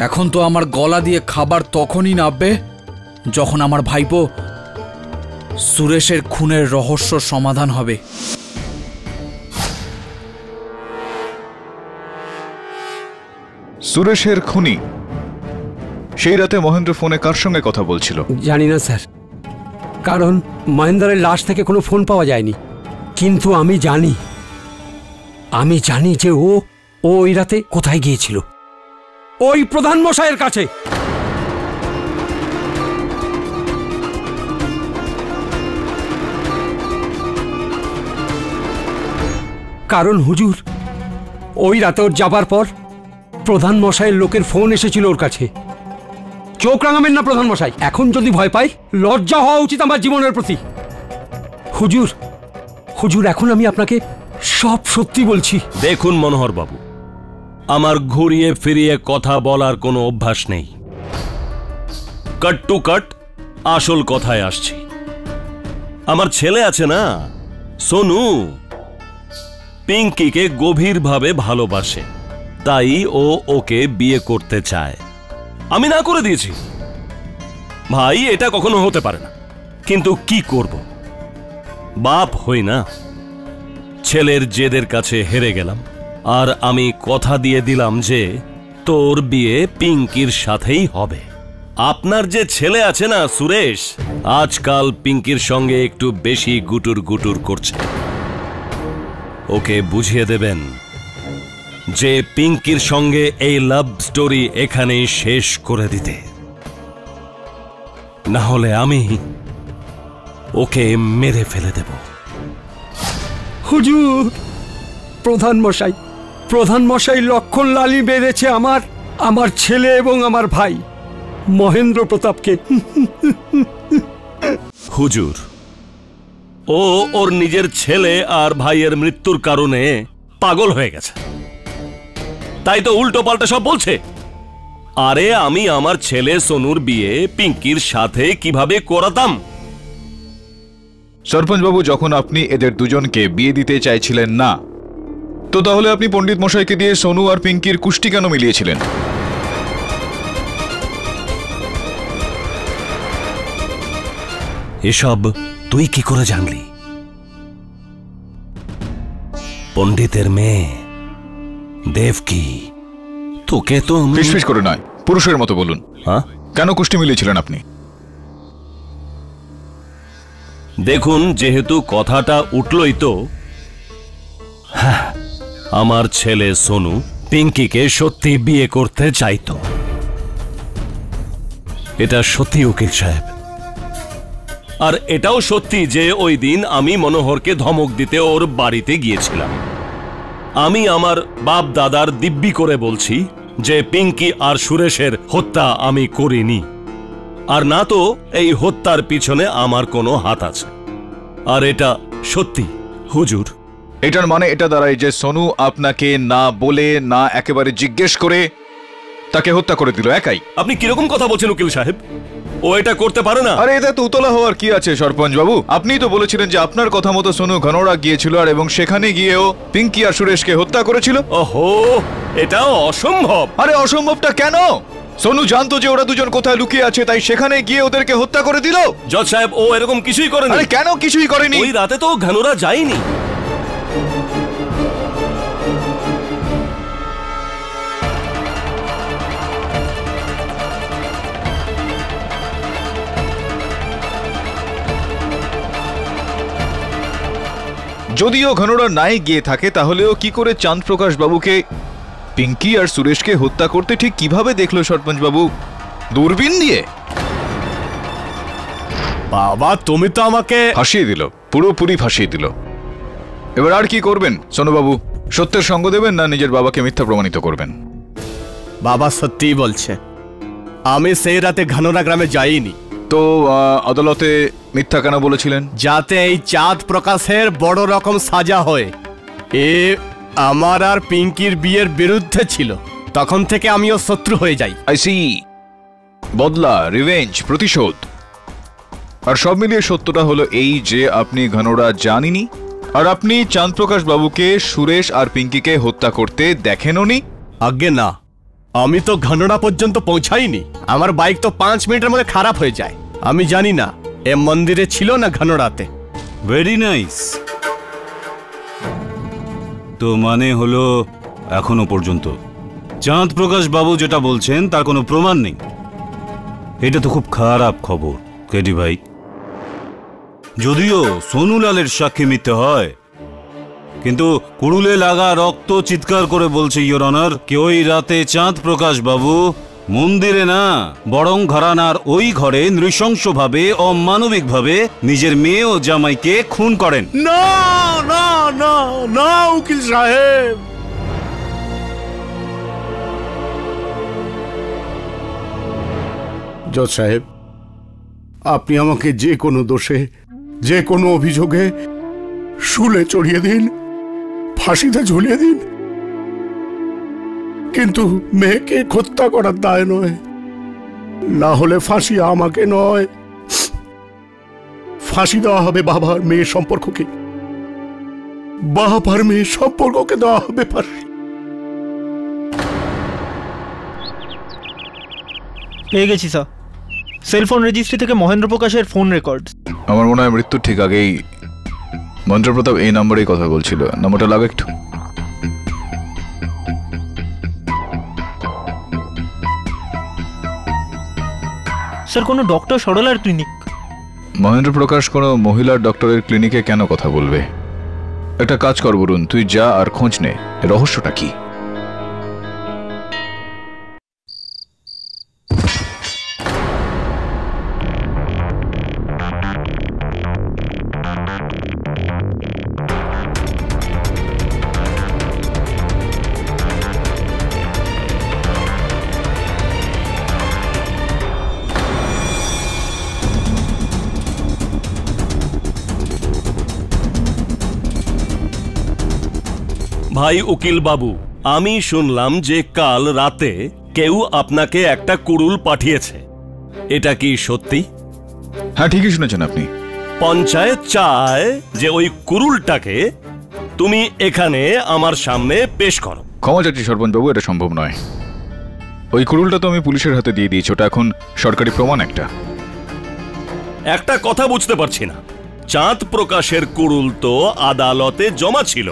এখন তো আমার গলা দিয়ে খাবার তখনই নাববে যখন আমার ভাইপো সুরেশের খুনের রহস্য সমাধান হবে। সুরেশের খুনি সেই রাতে মহেন্দ্র ফোনে কার সঙ্গে কথা বলছিল? জানি না স্যার, কারণ মহেন্দ্রের লাশ থেকে কোনো ফোন পাওয়া যায়নি। কিন্তু আমি জানি আমি জানি যে ও ওই রাতে কোথায় গিয়েছিল, ওই প্রধান মশাইয়ের কাছে। কারণ হুজুর ওই রাতে ওর যাবার পর প্রধান মশাইয়ের লোকের ফোন এসেছিল ওর কাছে। চোখ রাঙাবেন না প্রধান মশাই, এখন যদি ভয় পাই লজ্জা হওয়া উচিত আমার জীবনের প্রতি। হুজুর হুজুর এখন আমি আপনাকে সব সত্যি বলছি। দেখুন মনোহর বাবু, আমার ঘুরিয়ে ফিরিয়ে কথা বলার কোনো অভ্যাস নেই। কাট টু কাট আসল কথায় আসছি। আমার ছেলে আছে না সোনু, পিঙ্কিকে গভীরভাবে ভালোবাসে, তাই ও ওকে বিয়ে করতে চায়। আমি না করে দিয়েছি, ভাই এটা কখনো হতে পারে না, কিন্তু কি করব, বাপ হই না। ছেলের জেদের কাছে হেরে গেলাম, আর আমি কথা দিয়ে দিলাম যে তোর বিয়ে পিঙ্কির সাথেই হবে। আপনার যে ছেলে আছে না সুরেশ, আজকাল পিঙ্কির সঙ্গে একটু বেশি গুটুর গুটুর করছে। ওকে বুঝিয়ে দেবেন যে পিঙ্কির সঙ্গে এই লাভ স্টোরি এখানেই শেষ করে দিতে, না হলে আমি ওকে মেরে ফেলে দেব। হুজুর প্রধান মশাই প্রধান মশাই লক্ষণ লালি বেড়েছে আমার আমার ছেলে এবং আমার ভাই মহেন্দ্র প্রতাপকে। হুজুর ও ওর নিজের ছেলে আর ভাইয়ের মৃত্যুর কারণে পাগল হয়ে গেছে, তাই তো উল্টো পাল্টা সব বলছে। আরে আমি আমার ছেলে সোনুর বিয়ে পিঙ্কির সাথে কিভাবে করাতাম। সরপঞ্চ বাবু, যখন আপনি এদের দুজনকে বিয়ে দিতে চাইছিলেন না, তো তাহলে আপনি পণ্ডিত মশাইকে দিয়ে সোনু আর পিঙ্কির কুষ্টি কেন মিলিয়েছিলেন? এসব তুই কি করে জানলি? পণ্ডিতের মেয়ে দেবকি তোকে তো ফিসফিস করে নয়, পুরুষের মতো বলুন, কেন কুষ্টি মিলিয়েছিলেন আপনি? দেখুন, যেহেতু কথাটা উঠলই তো, আমার ছেলে সোনু পিঙ্কিকে সত্যি বিয়ে করতে চাইতো, এটা সত্যি উকিল সাহেব। আর এটাও সত্যি যে ওই দিন আমি মনোহরকে ধমক দিতে ওর বাড়িতে গিয়েছিলাম। আমি আমার বাপ দাদার দিব্যি করে বলছি যে পিঙ্কি আর সুরেশের হত্যা আমি করিনি, আর না তো এই হত্যার পিছনে আমার কোনো হাত আছে। আর এটা সত্যি হুজুর, এটার মানে এটা দাঁড়ায় যে সোনু আপনাকে না বলে না একেবারে জিজ্ঞেস করে তাকে হত্যা করে দিল একাই। আপনি কিরকম কথা বলছেন উকিল সাহেব, ও এটা করতে পারে না। আরে এটা তো উতলা হওয়ার কি আছে সরপঞ্চ বাবু, আপনি তো বলেছিলেন যে আপনার কথা মতো সোনু ঘনরা গিয়েছিল আর এবং সেখানে গিয়েও পিঙ্কি আর সুরেশকে হত্যা করেছিল। ওহো, এটা অসম্ভব। আরে অসম্ভবটা কেন? সোনু জানতো যে ওরা দুজন কোথায় লুকিয়ে আছে, তাই সেখানে গিয়ে ওদেরকে হত্যা করে দিল। জজ সাহেব, ও এরকম কিছুই করেনি। আরে কেন কিছুই করেনি? ওই রাতে তো ঘনরা যায়নি। যদিও ঘনরা নাই গিয়ে থাকে, তাহলেও কি করে চাঁদ প্রকাশ বাবুকে পিঙ্কি আর সুরেশকে হত্যা করতে ঠিক কিভাবে দেখলো সরপঞ্চ বাবু? দূরবীন দিয়ে? বাবা, তুমি তো আমাকে ফাঁসিয়ে দিল, পুরোপুরি ফাঁসিয়ে দিল। এবার আর কি করবেন সোনুবাবু, সত্যের সঙ্গ দেবেন না নিজের বাবাকে মিথ্যা প্রমাণিত করবেন? বাবা সত্যি বলছে, আমি সেই রাতে ঘনরা গ্রামে যাইনি। তো আদালতে মিথ্যা কেন বলেছিলেন? যাতে এই চাঁদ প্রকাশের বড় রকম সাজা হয়। এ আমার আর পিঙ্কির বিয়ের বিরুদ্ধে ছিল, তখন থেকে আমিও শত্রু হয়ে যাই। আই সি, বদলা, রিভেঞ্জ, প্রতিশোধ। আর সব মিলিয়ে সত্যটা হলো এই যে আপনি ঘনরা জানিনি, আর আপনি চাঁদ প্রকাশ বাবুকে সুরেশ আর পিঙ্কিকে হত্যা করতে দেখেননি। আগে না, আমি তো ঘনরা পর্যন্ত পৌঁছাইনি। আমার বাইক তো পাঁচ মিনিটের মধ্যে খারাপ হয়ে যায়। আমি জানি না এ মন্দিরে ছিল না ঘনরাতে। Very nice. তো মানে হলো এখনো পর্যন্ত চাঁদ প্রকাশ বাবু যেটা বলছেন তার কোনো প্রমাণ নেই। এটা তো খুব খারাপ খবর কেডি ভাই। যদিও সোনুলালের সাক্ষী মিথ্যে হয়, কিন্তু কুড়ুলে লাগা রক্ত চিৎকার করে বলছে ইয়োর অনার, কেউ ওই রাতে চাঁদ প্রকাশ বাবু মন্দিরে না, বরং ঘরানার ওই ঘরে নৃশংসভাবে অমানবিকভাবে নিজের মেয়ে ও জামাইকে খুন করেন। না না না না উকিল সাহেব, জজ সাহেব, আপনি আমাকে যে কোনো দোষে যে কোনো অভিযোগে শুলে চড়িয়ে দিন, ফাঁসিতে ঝুলিয়ে দিন, কিন্তু মেয়েকে হত্যা করার দায় নয়। না হলে ফাঁসি আমাকে নয়, ফাঁসি দেওয়া হবে বাবার মেয়ে সম্পর্ককে, বাবার মেয়ে সম্পর্ককে দেওয়া হবে ফাঁসি। পেয়ে গেছি স্যার, সেলফোন রেজিস্ট্রি থেকে মহেন্দ্র প্রকাশের ফোন রেকর্ড। আমার মনে হয় মৃত্যুর ঠিক আগেই মহেন্দ্র প্রতাপ এই নাম্বারেই কথা বলছিল। নাম্বারটা লাগে একটু। স্যার, কোনো ডক্টর সরলার ক্লিনিক। মহেন্দ্র প্রকাশ কোনো মহিলার ডক্টরের ক্লিনিকে কেন কথা বলবে? একটা কাজ কর বরুণ, তুই যা আর খোঁজ নে রহস্যটা কি। ভাই উকিল বাবু, আমি শুনলাম যে কাল রাতে কেউ আপনাকে একটা কুড়ুল পাঠিয়েছে, এটা কি সত্যি? হ্যাঁ, ঠিকই শুনেছেন আপনি। পঞ্চায়েত চায় যে ওই কুড়ুলটাকে তুমি এখানে আমার সামনে পেশ করো। ক্ষমা চাচ্ছি সরপঞ্চ বাবু, এটা সম্ভব নয়। ওই কুড়ুলটা তো আমি পুলিশের হাতে দিয়ে দিয়েছি, ওটা এখন সরকারি প্রমাণ। একটা একটা কথা বুঝতে পারছি না, চাঁদ প্রকাশের কুড়ুল তো আদালতে জমা ছিল,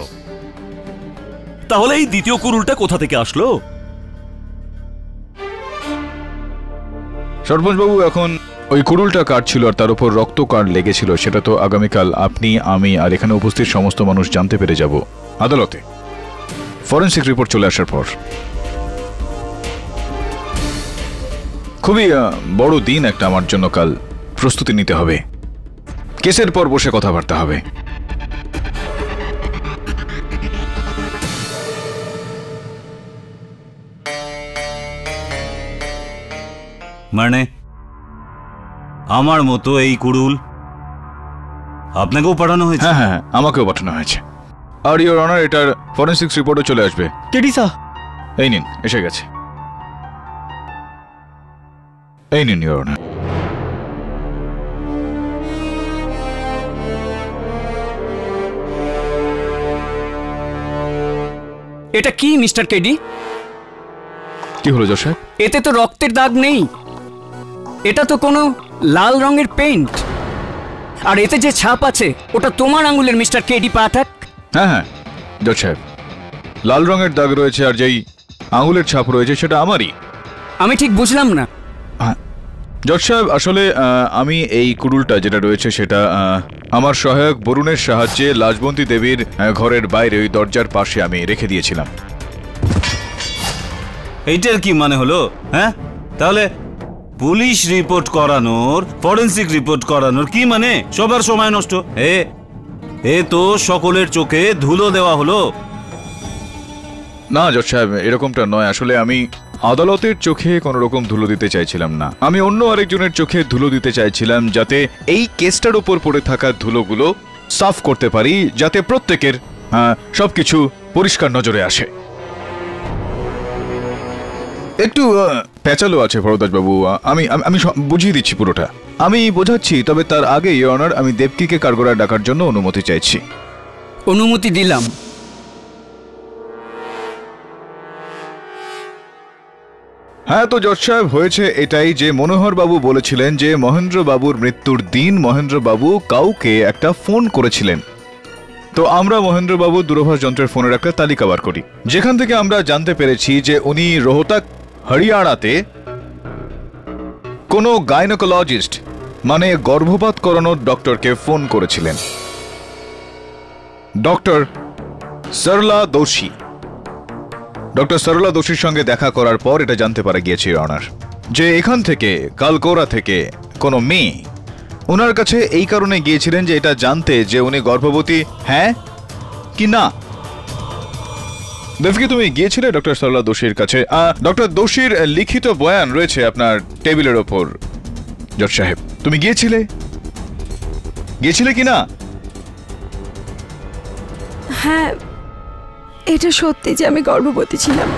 তাহলে এই দ্বিতীয় কুরুলটা কোথা থেকে আসলো? সরপঞ্চ বাবু, এখন ওই কুরুলটা কার ছিল আর তার উপর রক্ত কার লেগেছিল সেটা তো আগামীকাল আপনি, আমি আর এখানে উপস্থিত সমস্ত মানুষ জানতে পেরে যাব আদালতে, ফরেন্সিক রিপোর্ট চলে আসার পর। খুবই বড় দিন একটা আমার জন্য কাল, প্রস্তুতি নিতে হবে, কেসের পর বসে কথাবার্তা হবে। মানে আমার মতো এই কুড়ুল আপনাকেও পাঠানো হয়েছে? হ্যাঁ হ্যাঁ, আমাকেও পাঠানো হয়েছে। और योर ऑनर এটার ফরেনসিক্স রিপোর্টও চলে আসবে। কেডি স্যার এই নিন, এসে গেছে। এই নিন ইয়োর অনর। এটা কি মিস্টার কেডি? কি হলো জশ সাহেব? এতে তো রক্তের দাগ নেই, এটা তো কোনো লাল রঙের পেইন্ট। আর এতে যে ছাপ আছে ওটা তোমার আঙ্গুলের মিস্টার কেডি পাঠক। হ্যাঁ হ্যাঁ জশ সাহেব, লাল রঙের দাগ রয়েছে আর যেই আঙ্গুলের ছাপ রয়েছে সেটা আমারই। আমি ঠিক বুঝলাম না জশ সাহেব। আসলে আমি এই কুড়ুলটা যেটা রয়েছে সেটা আমার সহায়ক বরুণের সাহায্যে লাজবন্তী দেবীর ঘরের বাইরে ওই দরজার পাশে আমি রেখে দিয়েছিলাম। এইটার কি মানে হলো? হ্যাঁ তাহলে পুলিশ রিপোর্ট করানোর, ফরেন্সিক রিপোর্ট করানোর কি মানে? সবার সময় নষ্ট। এ এ তো সকলের চোখে ধুলো দেওয়া হলো। না জজ সাহেব এরকমটা নয়, আসলে আমি আদালতের চোখে কোনো রকম ধুলো দিতে চাইছিলাম না, আমি অন্য আরেকজনের চোখে ধুলো দিতে চাইছিলাম যাতে এই কেসটার উপর পড়ে থাকা ধুলোগুলো সাফ করতে পারি, যাতে প্রত্যেকের সবকিছু পরিষ্কার নজরে আসে। একটু প্যাচালো আছে ভরদাস বাবু, আমি আমি বুঝিয়ে দিচ্ছি পুরোটা, আমি বোঝাচ্ছি। তবে তার আগে ইয়োর অনার আমি দেবকীকে কারগড়ায় ডাকার জন্য অনুমতি চাইছি। অনুমতি দিলাম। হ্যাঁ তো জজ সাহেব হয়েছে এটাই যে মনোহর বাবু বলেছিলেন যে মহেন্দ্র বাবুর মৃত্যুর দিন মহেন্দ্র বাবু কাউকে একটা ফোন করেছিলেন, তো আমরা মহেন্দ্র বাবু দূরভাষ যন্ত্রের ফোনের একটা তালিকা বার করি, যেখান থেকে আমরা জানতে পেরেছি যে উনি রোহতক হরিয়ানাতে কোনো গাইনোকোলজিস্ট মানে গর্ভপাত করানোর ডক্টরকে ফোন করেছিলেন, ডক্টর সরলা দোষী। ডক্টর সরলা দোষীর সঙ্গে দেখা করার পর এটা জানতে পারা গিয়েছে ওনার যে এখান থেকে কালকোরা থেকে কোনো মেয়ে ওনার কাছে এই কারণে গিয়েছিলেন যে এটা জানতে যে উনি গর্ভবতী হ্যাঁ কি না। দেবকি তুমি গিয়েছিলে ডক্টর সরলা দোষীর কাছে? ডক্টর দোষীর লিখিত বয়ান রয়েছে আপনার টেবিলের ওপর জজ সাহেব, তুমি গিয়েছিলে? গিয়েছিলে কি না? হ্যাঁ এটা সত্যি যে আমি গর্ভবতী ছিলাম।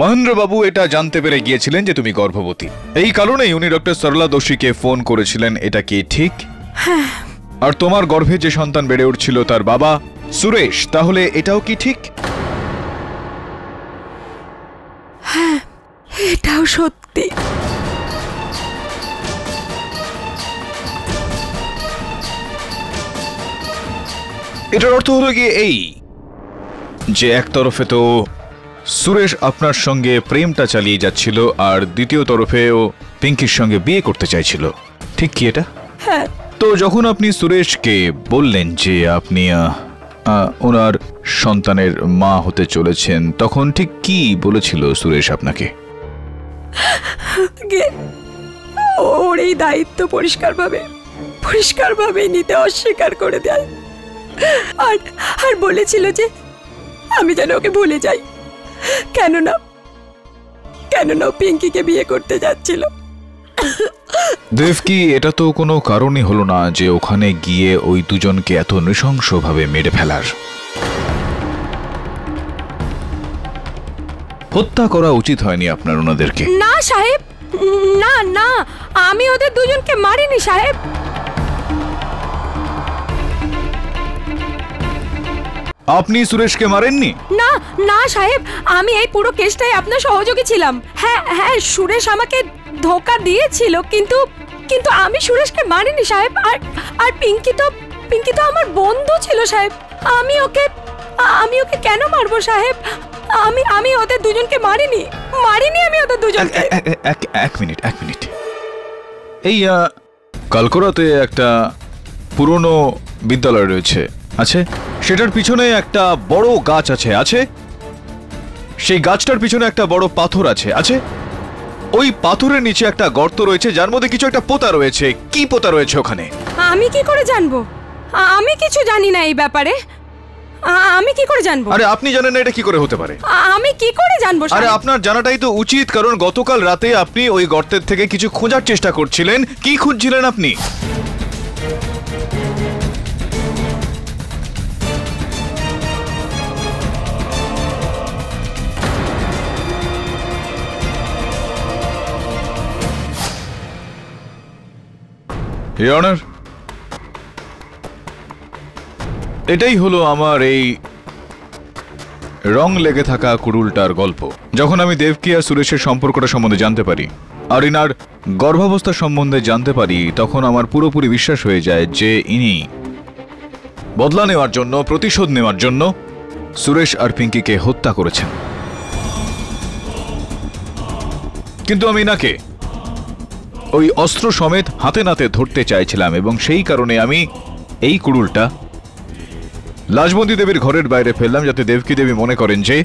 মহেন্দ্রবাবু এটা জানতে পেরে গিয়েছিলেন যে তুমি গর্ভবতী, এই কারণেই উনি ডক্টর সরলা দোষীকে ফোন করেছিলেন, এটা কি ঠিক? হ্যাঁ। আর তোমার গর্ভে যে সন্তান বেড়ে উঠছিল তার বাবা সুরেশ, তাহলে এটাও কি ঠিক? হ্যাঁ এটাও সত্যি। এটার অর্থ হলো গিয়ে এই যে এক তরফে তো সুরেশ আপনার সঙ্গে প্রেমটা চালিয়ে যাচ্ছিল আর দ্বিতীয় তরফেও পিঙ্কির সঙ্গে বিয়ে করতে চাইছিল, ঠিক কি এটা? হ্যাঁ। তো যখন আপনি সুরেশকে বললেন যে আপনি ওনার সন্তানের মা হতে চলেছেন তখন ঠিক কি বলেছিল সুরেশ আপনাকে? ওর এই দায়িত্ব পরিষ্কারভাবে পরিষ্কারভাবে নিতে অস্বীকার করে দেয় আর আর বলেছিল যে আমি যেন ওকে ভুলে যাই, কেননা কেননা পিঙ্কিকে বিয়ে করতে যাচ্ছিল। দেবকি এটা তো কোনো কারণই হলো না যে ওখানে গিয়ে ওই দুজনকে এত নৃশংসভাবে মেরে ফেলার। হত্যা করা উচিত হয়নি আপনার ওনাদেরকে? না সাহেব, না না আমি ওদের দুজনকে মারিনি সাহেব। আপনি সুরেশকে মারেননি? না না সাহেব, আমি এই পুরো কেসটায় আপনার সহযোগী ছিলাম। হ্যাঁ হ্যাঁ সুরেশ আমাকে ধোঁকা দিয়েছিল কিন্তু কিন্তু আমি সুরেশকে মারিনি সাহেব। আর আর পিঙ্কি তো পিঙ্কি তো আমার বন্ধু ছিল সাহেব, আমি ওকে আমি ওকে কেন মারবো সাহেব? আমি আমি ওদের দুজনকে মারিনি মারিনি আমি ওদের দুজনকে। এক মিনিট এক মিনিট, এই কালকোরাতে একটা পুরনো বিদ্যালয় রয়েছে আছে, সেটার পিছনে একটা বড় গাছ আছে আছে, সেই গাছটার পিছনে একটা বড় পাথর আছে আছে, ওই পাথরের নিচে একটা গর্ত রয়েছে যার মধ্যে কিছু একটা পোতা রয়েছে। কি পোতা রয়েছে ওখানে আমি কি করে জানবো? আমি কিছু জানি না এই ব্যাপারে, আমি কি করে জানবো? আরে আপনি জানেন না এটা কি করে হতে পারে? আমি কি করে জানবো? আরে আপনার জানাটাই তো উচিত, কারণ গতকাল রাতে আপনি ওই গর্তের থেকে কিছু খোঁজার চেষ্টা করছিলেন। কি খুঁজছিলেন আপনি? Your Honor, এটাই হলো আমার এই রং লেগে থাকা কুড়ুলটার গল্প। যখন আমি দেবকি আর সুরেশের সম্পর্কটা সম্বন্ধে জানতে পারি আর ইনার গর্ভাবস্থা সম্বন্ধে জানতে পারি, তখন আমার পুরোপুরি বিশ্বাস হয়ে যায় যে ইনি বদলা নেওয়ার জন্য, প্রতিশোধ নেওয়ার জন্য সুরেশ আর পিঙ্কিকে হত্যা করেছেন। কিন্তু আমি ইনাকে ওই অস্ত্র সমেত হাতে নাতে ধরতে চাইছিলাম এবং সেই কারণে আমি এই কুড়ুলটা লাজবন্দী দেবীর ঘরের বাইরে ফেললাম, যাতে দেবকী দেবী মনে করেন যে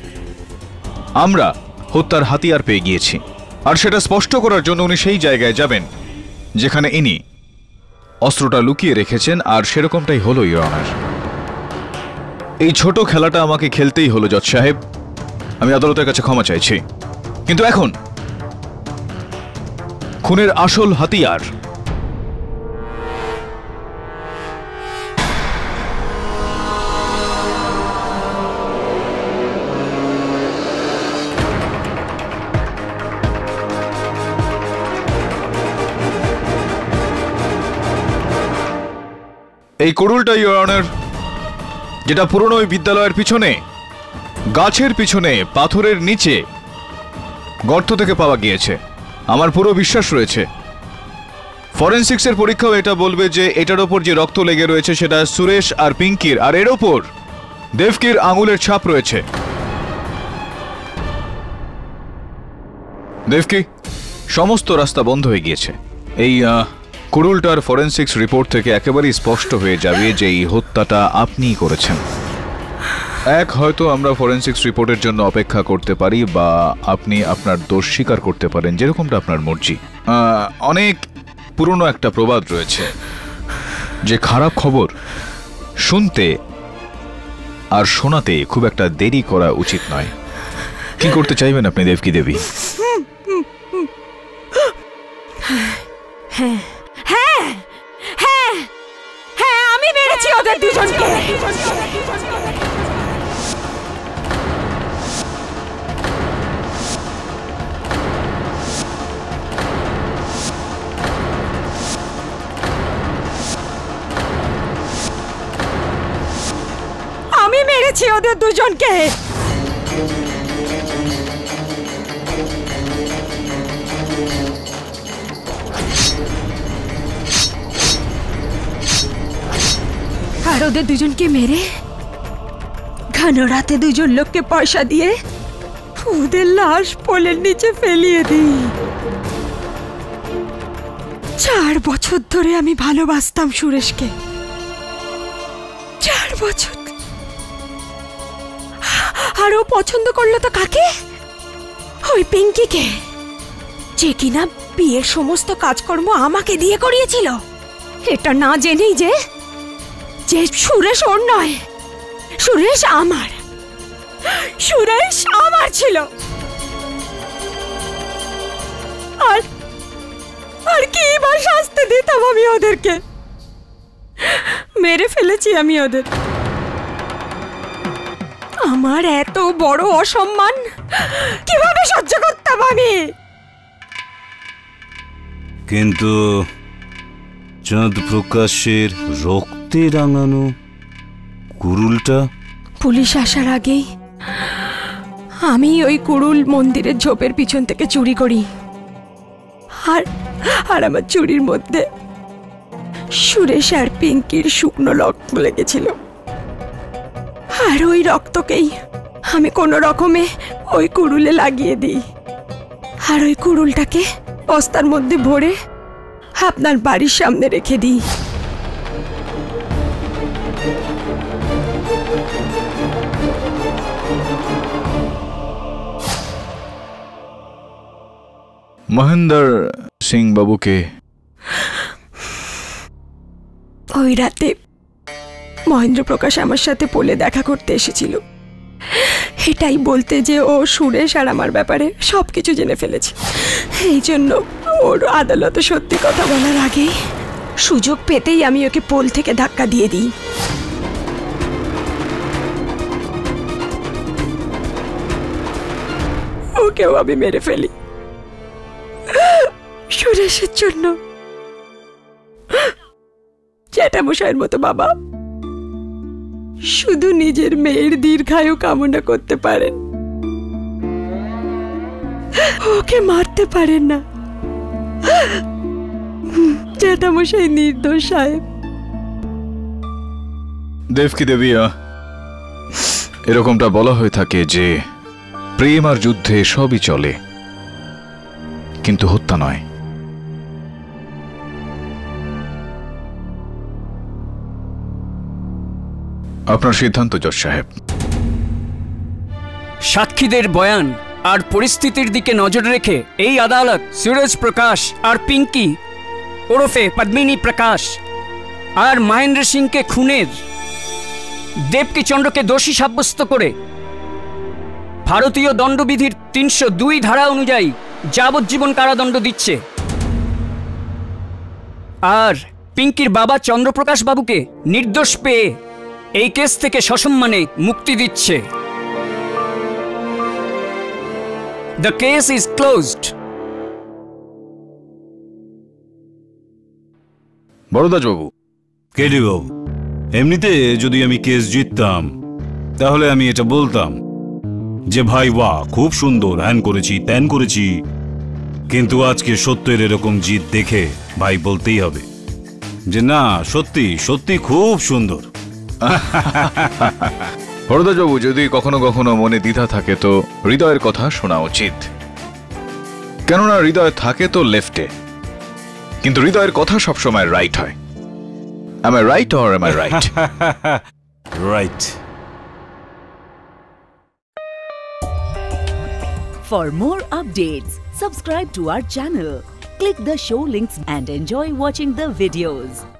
আমরা হত্যার হাতিয়ার পেয়ে গিয়েছি। আর সেটা স্পষ্ট করার জন্য উনি সেই জায়গায় যাবেন যেখানে ইনি অস্ত্রটা লুকিয়ে রেখেছেন, আর সেরকমটাই হলো ইওর অনার। এই ছোট খেলাটা আমাকে খেলতেই হলো জজ সাহেব। আমি আদালতের কাছে ক্ষমা চাইছি, কিন্তু এখন খুনের আসল হাতিয়ার এই কুড়ুলটা ইওর অনার, যেটা পুরনো ওই বিদ্যালয়ের পিছনে গাছের পিছনে পাথরের নিচে গর্ত থেকে পাওয়া গিয়েছে। আমার পুরো বিশ্বাস রয়েছে ফরেনসিক্সের পরীক্ষাও এটা বলবে যে এটার ওপর যে রক্ত লেগে রয়েছে সেটা সুরেশ আর পিঙ্কির, আর এর ওপর দেবকির আঙুলের ছাপ রয়েছে। দেবকি, সমস্ত রাস্তা বন্ধ হয়ে গিয়েছে। এই কুড়ুলটার ফরেনসিক্স রিপোর্ট থেকে একেবারেই স্পষ্ট হয়ে যাবে যে এই হত্যাটা আপনিই করেছেন। এক, হয়তো আমরা ফরেনসিক্স রিপোর্টের জন্য অপেক্ষা করতে পারি বা আপনি আপনার দোষ স্বীকার করতে পারেন, যেরকমটা আপনার মর্জি। অনেক পুরনো একটা প্রবাদ রয়েছে যে খারাপ খবর শুনতে আর শোনাতে খুব একটা দেরি করা উচিত নয়। কি করতে চাইবেন আপনি দেবকী দেবী? হ্যাঁ হ্যাঁ হ্যাঁ হ্যাঁ আমি মেরেছি ওদের দুজনকে। ওদের দুজনকে আর ওদের দুজনকে মেরে ঘন রাতে দুজন লোককে পয়সা দিয়ে ওদের লাশ পোলের নিচে ফেলিয়ে দিই। চার বছর ধরে আমি ভালোবাসতাম সুরেশকে। চার বছর আর ও পছন্দ করলো তো কাকে? ওই পিঙ্কিকে, যে কিনা বিয়ের সমস্ত কাজকর্ম আমাকে দিয়ে করিয়েছিল, এটা না জেনেই যে যে সুরেশ ওর নয়, সুরেশ আমার, সুরেশ আমার ছিল। আর আর কি বা শাস্তি দিতাম আমি ওদেরকে? মেরে ফেলেছি আমি ওদের। আমার এত বড় অসম্মান কিভাবে সহ্য করতাম আমি? কিন্তু চাঁদ প্রকাশের রক্তে রাঙানো কুড়ুলটা পুলিশ আসার আগেই আমি ওই কুড়ুল মন্দিরের ঝোপের পিছন থেকে চুরি করি, আর আর আমার চুরির মধ্যে সুরেশ আর পিঙ্কির শুকনো রক্ত লেগেছিল, আর ওই রক্তকেই আমি কোনো রকমে ওই কুড়ুলে লাগিয়ে দিই, আর ওই কুড়ুলটাকে বস্তার মধ্যে ভরে আপনার বাড়ির সামনে রেখে দিই। মহেন্দর সিং বাবুকে ওই রাতে महेंद्र प्रकाश आमार साथे पोले देखा करते एसेछिलो एटाई बोलते जे ओ सुरेश आर आमार ब्यापारे सबकिछु जेने फेलेछे एई जोन्नो ओर आदालते सत्यि कथा बोलार आगेई सुयोग पेतेई आमी ओके पोल थेके धक्का दिये दिई। ओकेও আমি মেরে ফেলি সুরেশের জন্য। জ্যাঠামশাইয়ের মতো বাবা শুধু নিজের মেয়ের দীর্ঘায়ু কামনা করতে পারেন, ওকে মারতে পারেন না। জ্যাঠামশাই নির্দোষ সাহেব। দেবকী দেবিয়া, এরকমটা বলা হয়ে থাকে যে প্রেম আর যুদ্ধে সবই চলে, কিন্তু হত্যা নয়। আপনার সিদ্ধান্ত জজ সাহেব। সাক্ষীদের বয়ান আর পরিস্থিতির দিকে নজর রেখে এই আদালত সুরজ প্রকাশ আর পিঙ্কি ওরফে পদ্মিনী প্রকাশ আর মহেন্দ্র সিংকে খুনের দেবকী চন্দ্রকে দোষী সাব্যস্ত করে भारतीय दंडविधिर तीन सौ दो धारा अनुयायी जावज्जीवन कारादंड दिच्छे और पिंकिर बाबा चंद्रप्रकाश बाबू के निर्दोष पे एई केस थेके ससम्माने मुक्ति दिच्छे। The case is closed. बड़दास Babu KD बाबू एमनिते जोदि आमी केस जितताम ताहले आमी एटा बोलताम जे भाई वाह खूब सुंदर हैन करेछी तैन करेछी, किन्तु आज के सत्येर एरकम जीत देखे भाई बोलतेई होबे जे ना सत्यि सत्यि खूब सुंदर। हरदास बाबू यदि कखनो कखनो मने द्विधा थाके तो हृदयेर कथा शोना उचित, केनना हृदय थाके तो लेफ्टे किन्तु हृदयेर कथा सब समय राइट हय। am I right or am I right? right. For more updates, subscribe to our channel, click the show links and enjoy watching the videos.